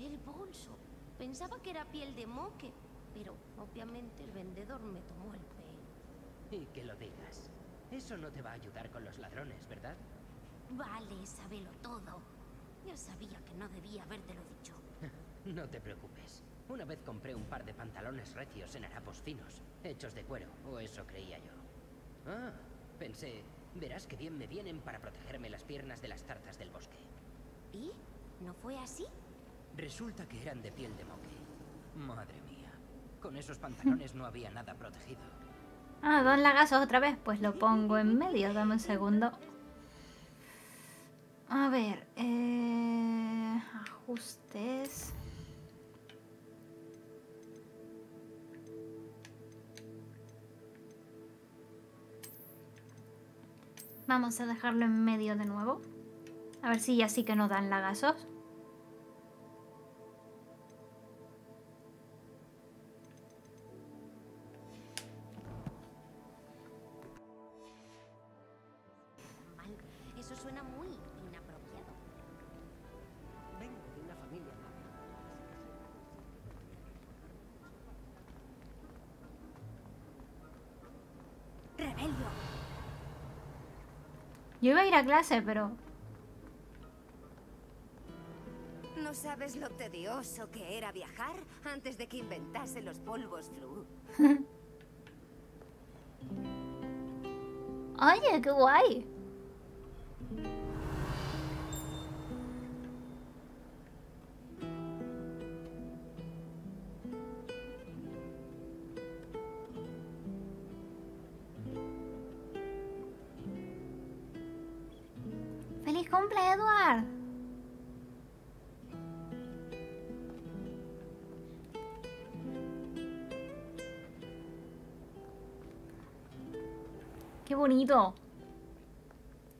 El bolso. Pensaba que era piel de moque, pero obviamente el vendedor me tomó el pelo. Y que lo digas. Eso no te va a ayudar con los ladrones, ¿verdad? Vale, sábelo todo. Yo sabía que no debía habértelo dicho. No te preocupes. Una vez compré un par de pantalones recios en harapos finos, hechos de cuero, o eso creía yo. Ah, pensé, verás que bien me vienen para protegerme las piernas de las tartas del bosque. ¿Y? ¿No fue así? Resulta que eran de piel de moque. Madre mía. Con esos pantalones no había nada protegido. Ah, Don Lagazo otra vez. Pues lo pongo en medio. Dame un segundo. A ver. Ajustes. Vamos a dejarlo en medio de nuevo. A ver si ya sí que no dan lagazos. Yo iba a ir a clase, pero... No sabes lo tedioso que era viajar antes de que inventase los polvos flu. Oye, qué guay. cumple, Edward. ¡Qué bonito!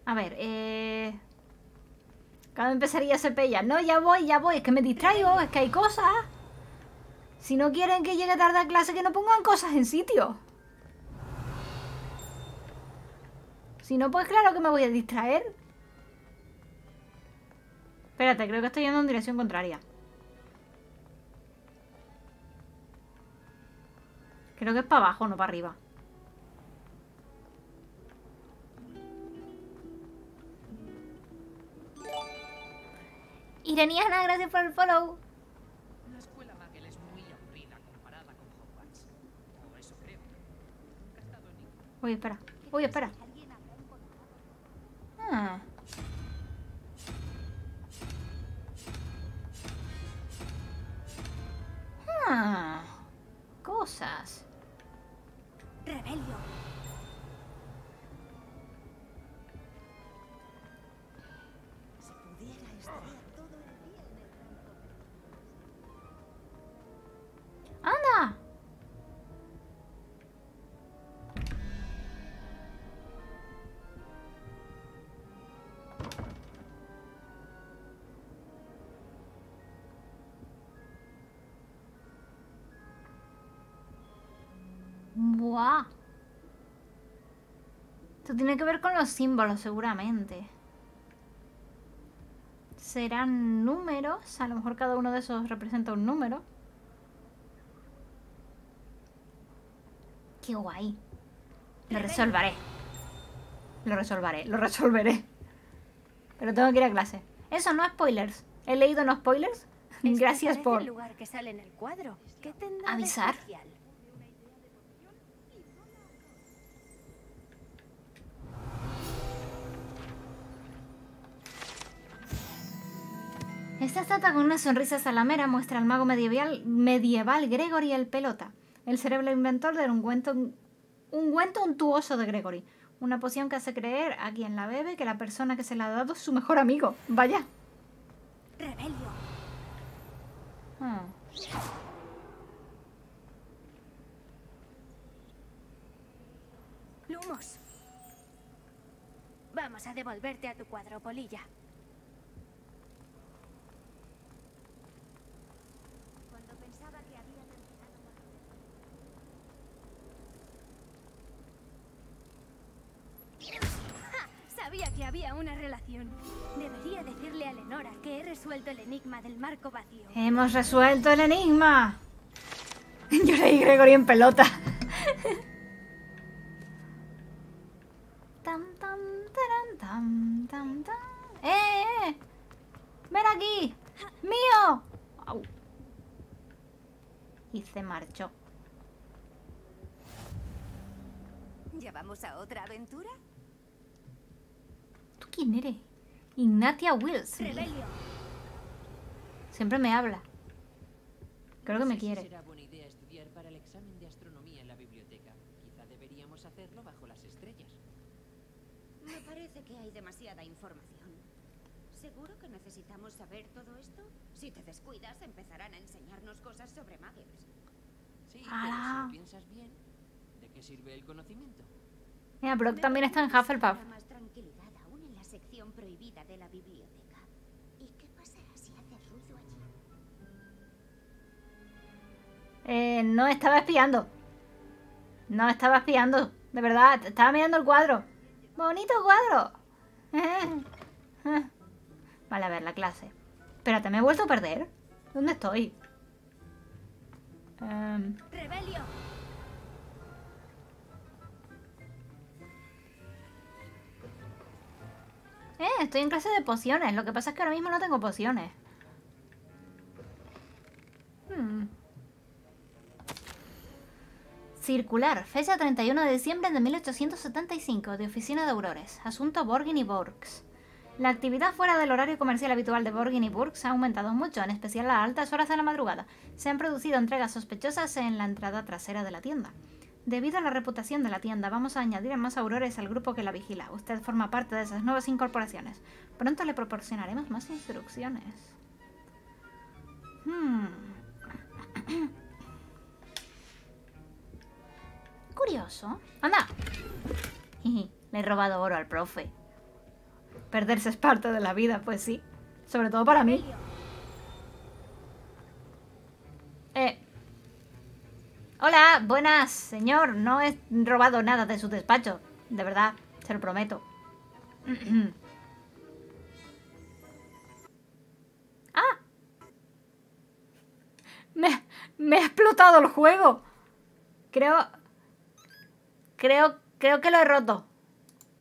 A ver, cuando empezaría a ser pella. No, ya voy, es que me distraigo, es que hay cosas. Si no quieren que llegue tarde a clase, que no pongan cosas en sitio. Si no, pues claro que me voy a distraer. Espérate, creo que estoy yendo en dirección contraria. Creo que es para abajo, no para arriba. Ireniana, gracias por el follow. La escuela Magel es muy aburrida comparada con Hogwarts. Por eso creo. Nunca he estado en... Uy, espera. Uy, espera. Ah. Ah. Cosas. Rebelio. Si pudiera estar... ¡Anda! ¡Buah! Esto tiene que ver con los símbolos, seguramente. Serán números, a lo mejor cada uno de esos representa un número. ¡Qué guay! Lo resolveré. Lo resolveré, lo resolveré. Pero tengo que ir a clase. Eso, no spoilers. He leído no spoilers. Gracias por... avisar. Esta estatua con una sonrisa salamera muestra al mago medieval Gregory el Pelota. El cerebro inventor del ungüento untuoso de Gregory. Una poción que hace creer a quien la bebe que la persona que se la ha dado es su mejor amigo. Vaya. Rebelio. Lumos. Vamos a devolverte a tu cuadro, polilla. Sabía que había una relación. Debería decirle a Lenora que he resuelto el enigma del marco vacío. ¡Hemos resuelto el enigma! Yo leí Gregory en pelota. Tam, tam, taran, tam, tam, tam. ¡Eh! ¡Ven aquí! ¡Mío! Au. Y se marchó. ¿Ya vamos a otra aventura? ¿Quién eres? Ignatia Wills. Rebelio. Siempre me habla. Creo que me quiere. Será buena idea estudiar para el examen de astronomía en la biblioteca. Quizá deberíamos hacerlo bajo las estrellas. Me parece que hay demasiada información. ¿Seguro que necesitamos saber todo esto? Si te descuidas, empezarán a enseñarnos cosas sobre magos. Sí, pero si piensas bien, ¿de qué sirve el conocimiento? Mira, Brock también está en Hufflepuff. Sección prohibida de la biblioteca. ¿Y qué pasará si hace ruido allí? No estaba espiando. No estaba espiando. De verdad, estaba mirando el cuadro. ¡Bonito cuadro! Vale, a ver, la clase. Espérate, ¿me he vuelto a perder? ¿Dónde estoy? ¡Rebelio! Estoy en clase de pociones. Lo que pasa es que ahora mismo no tengo pociones. Circular. Fecha 31 de diciembre de 1875. De Oficina de Aurores. Asunto Borgin y Borgs. La actividad fuera del horario comercial habitual de Borgin y Borgs ha aumentado mucho, en especial a altas horas de la madrugada. Se han producido entregas sospechosas en la entrada trasera de la tienda. Debido a la reputación de la tienda, vamos a añadir a más aurores al grupo que la vigila. Usted forma parte de esas nuevas incorporaciones. Pronto le proporcionaremos más instrucciones. Curioso. ¡Anda! Le he robado oro al profe. Perderse es parte de la vida, pues sí. Sobre todo para mí. Hola, buenas, señor. No he robado nada de su despacho. De verdad, se lo prometo. ¡Ah! Me ha explotado el juego. Creo que lo he roto.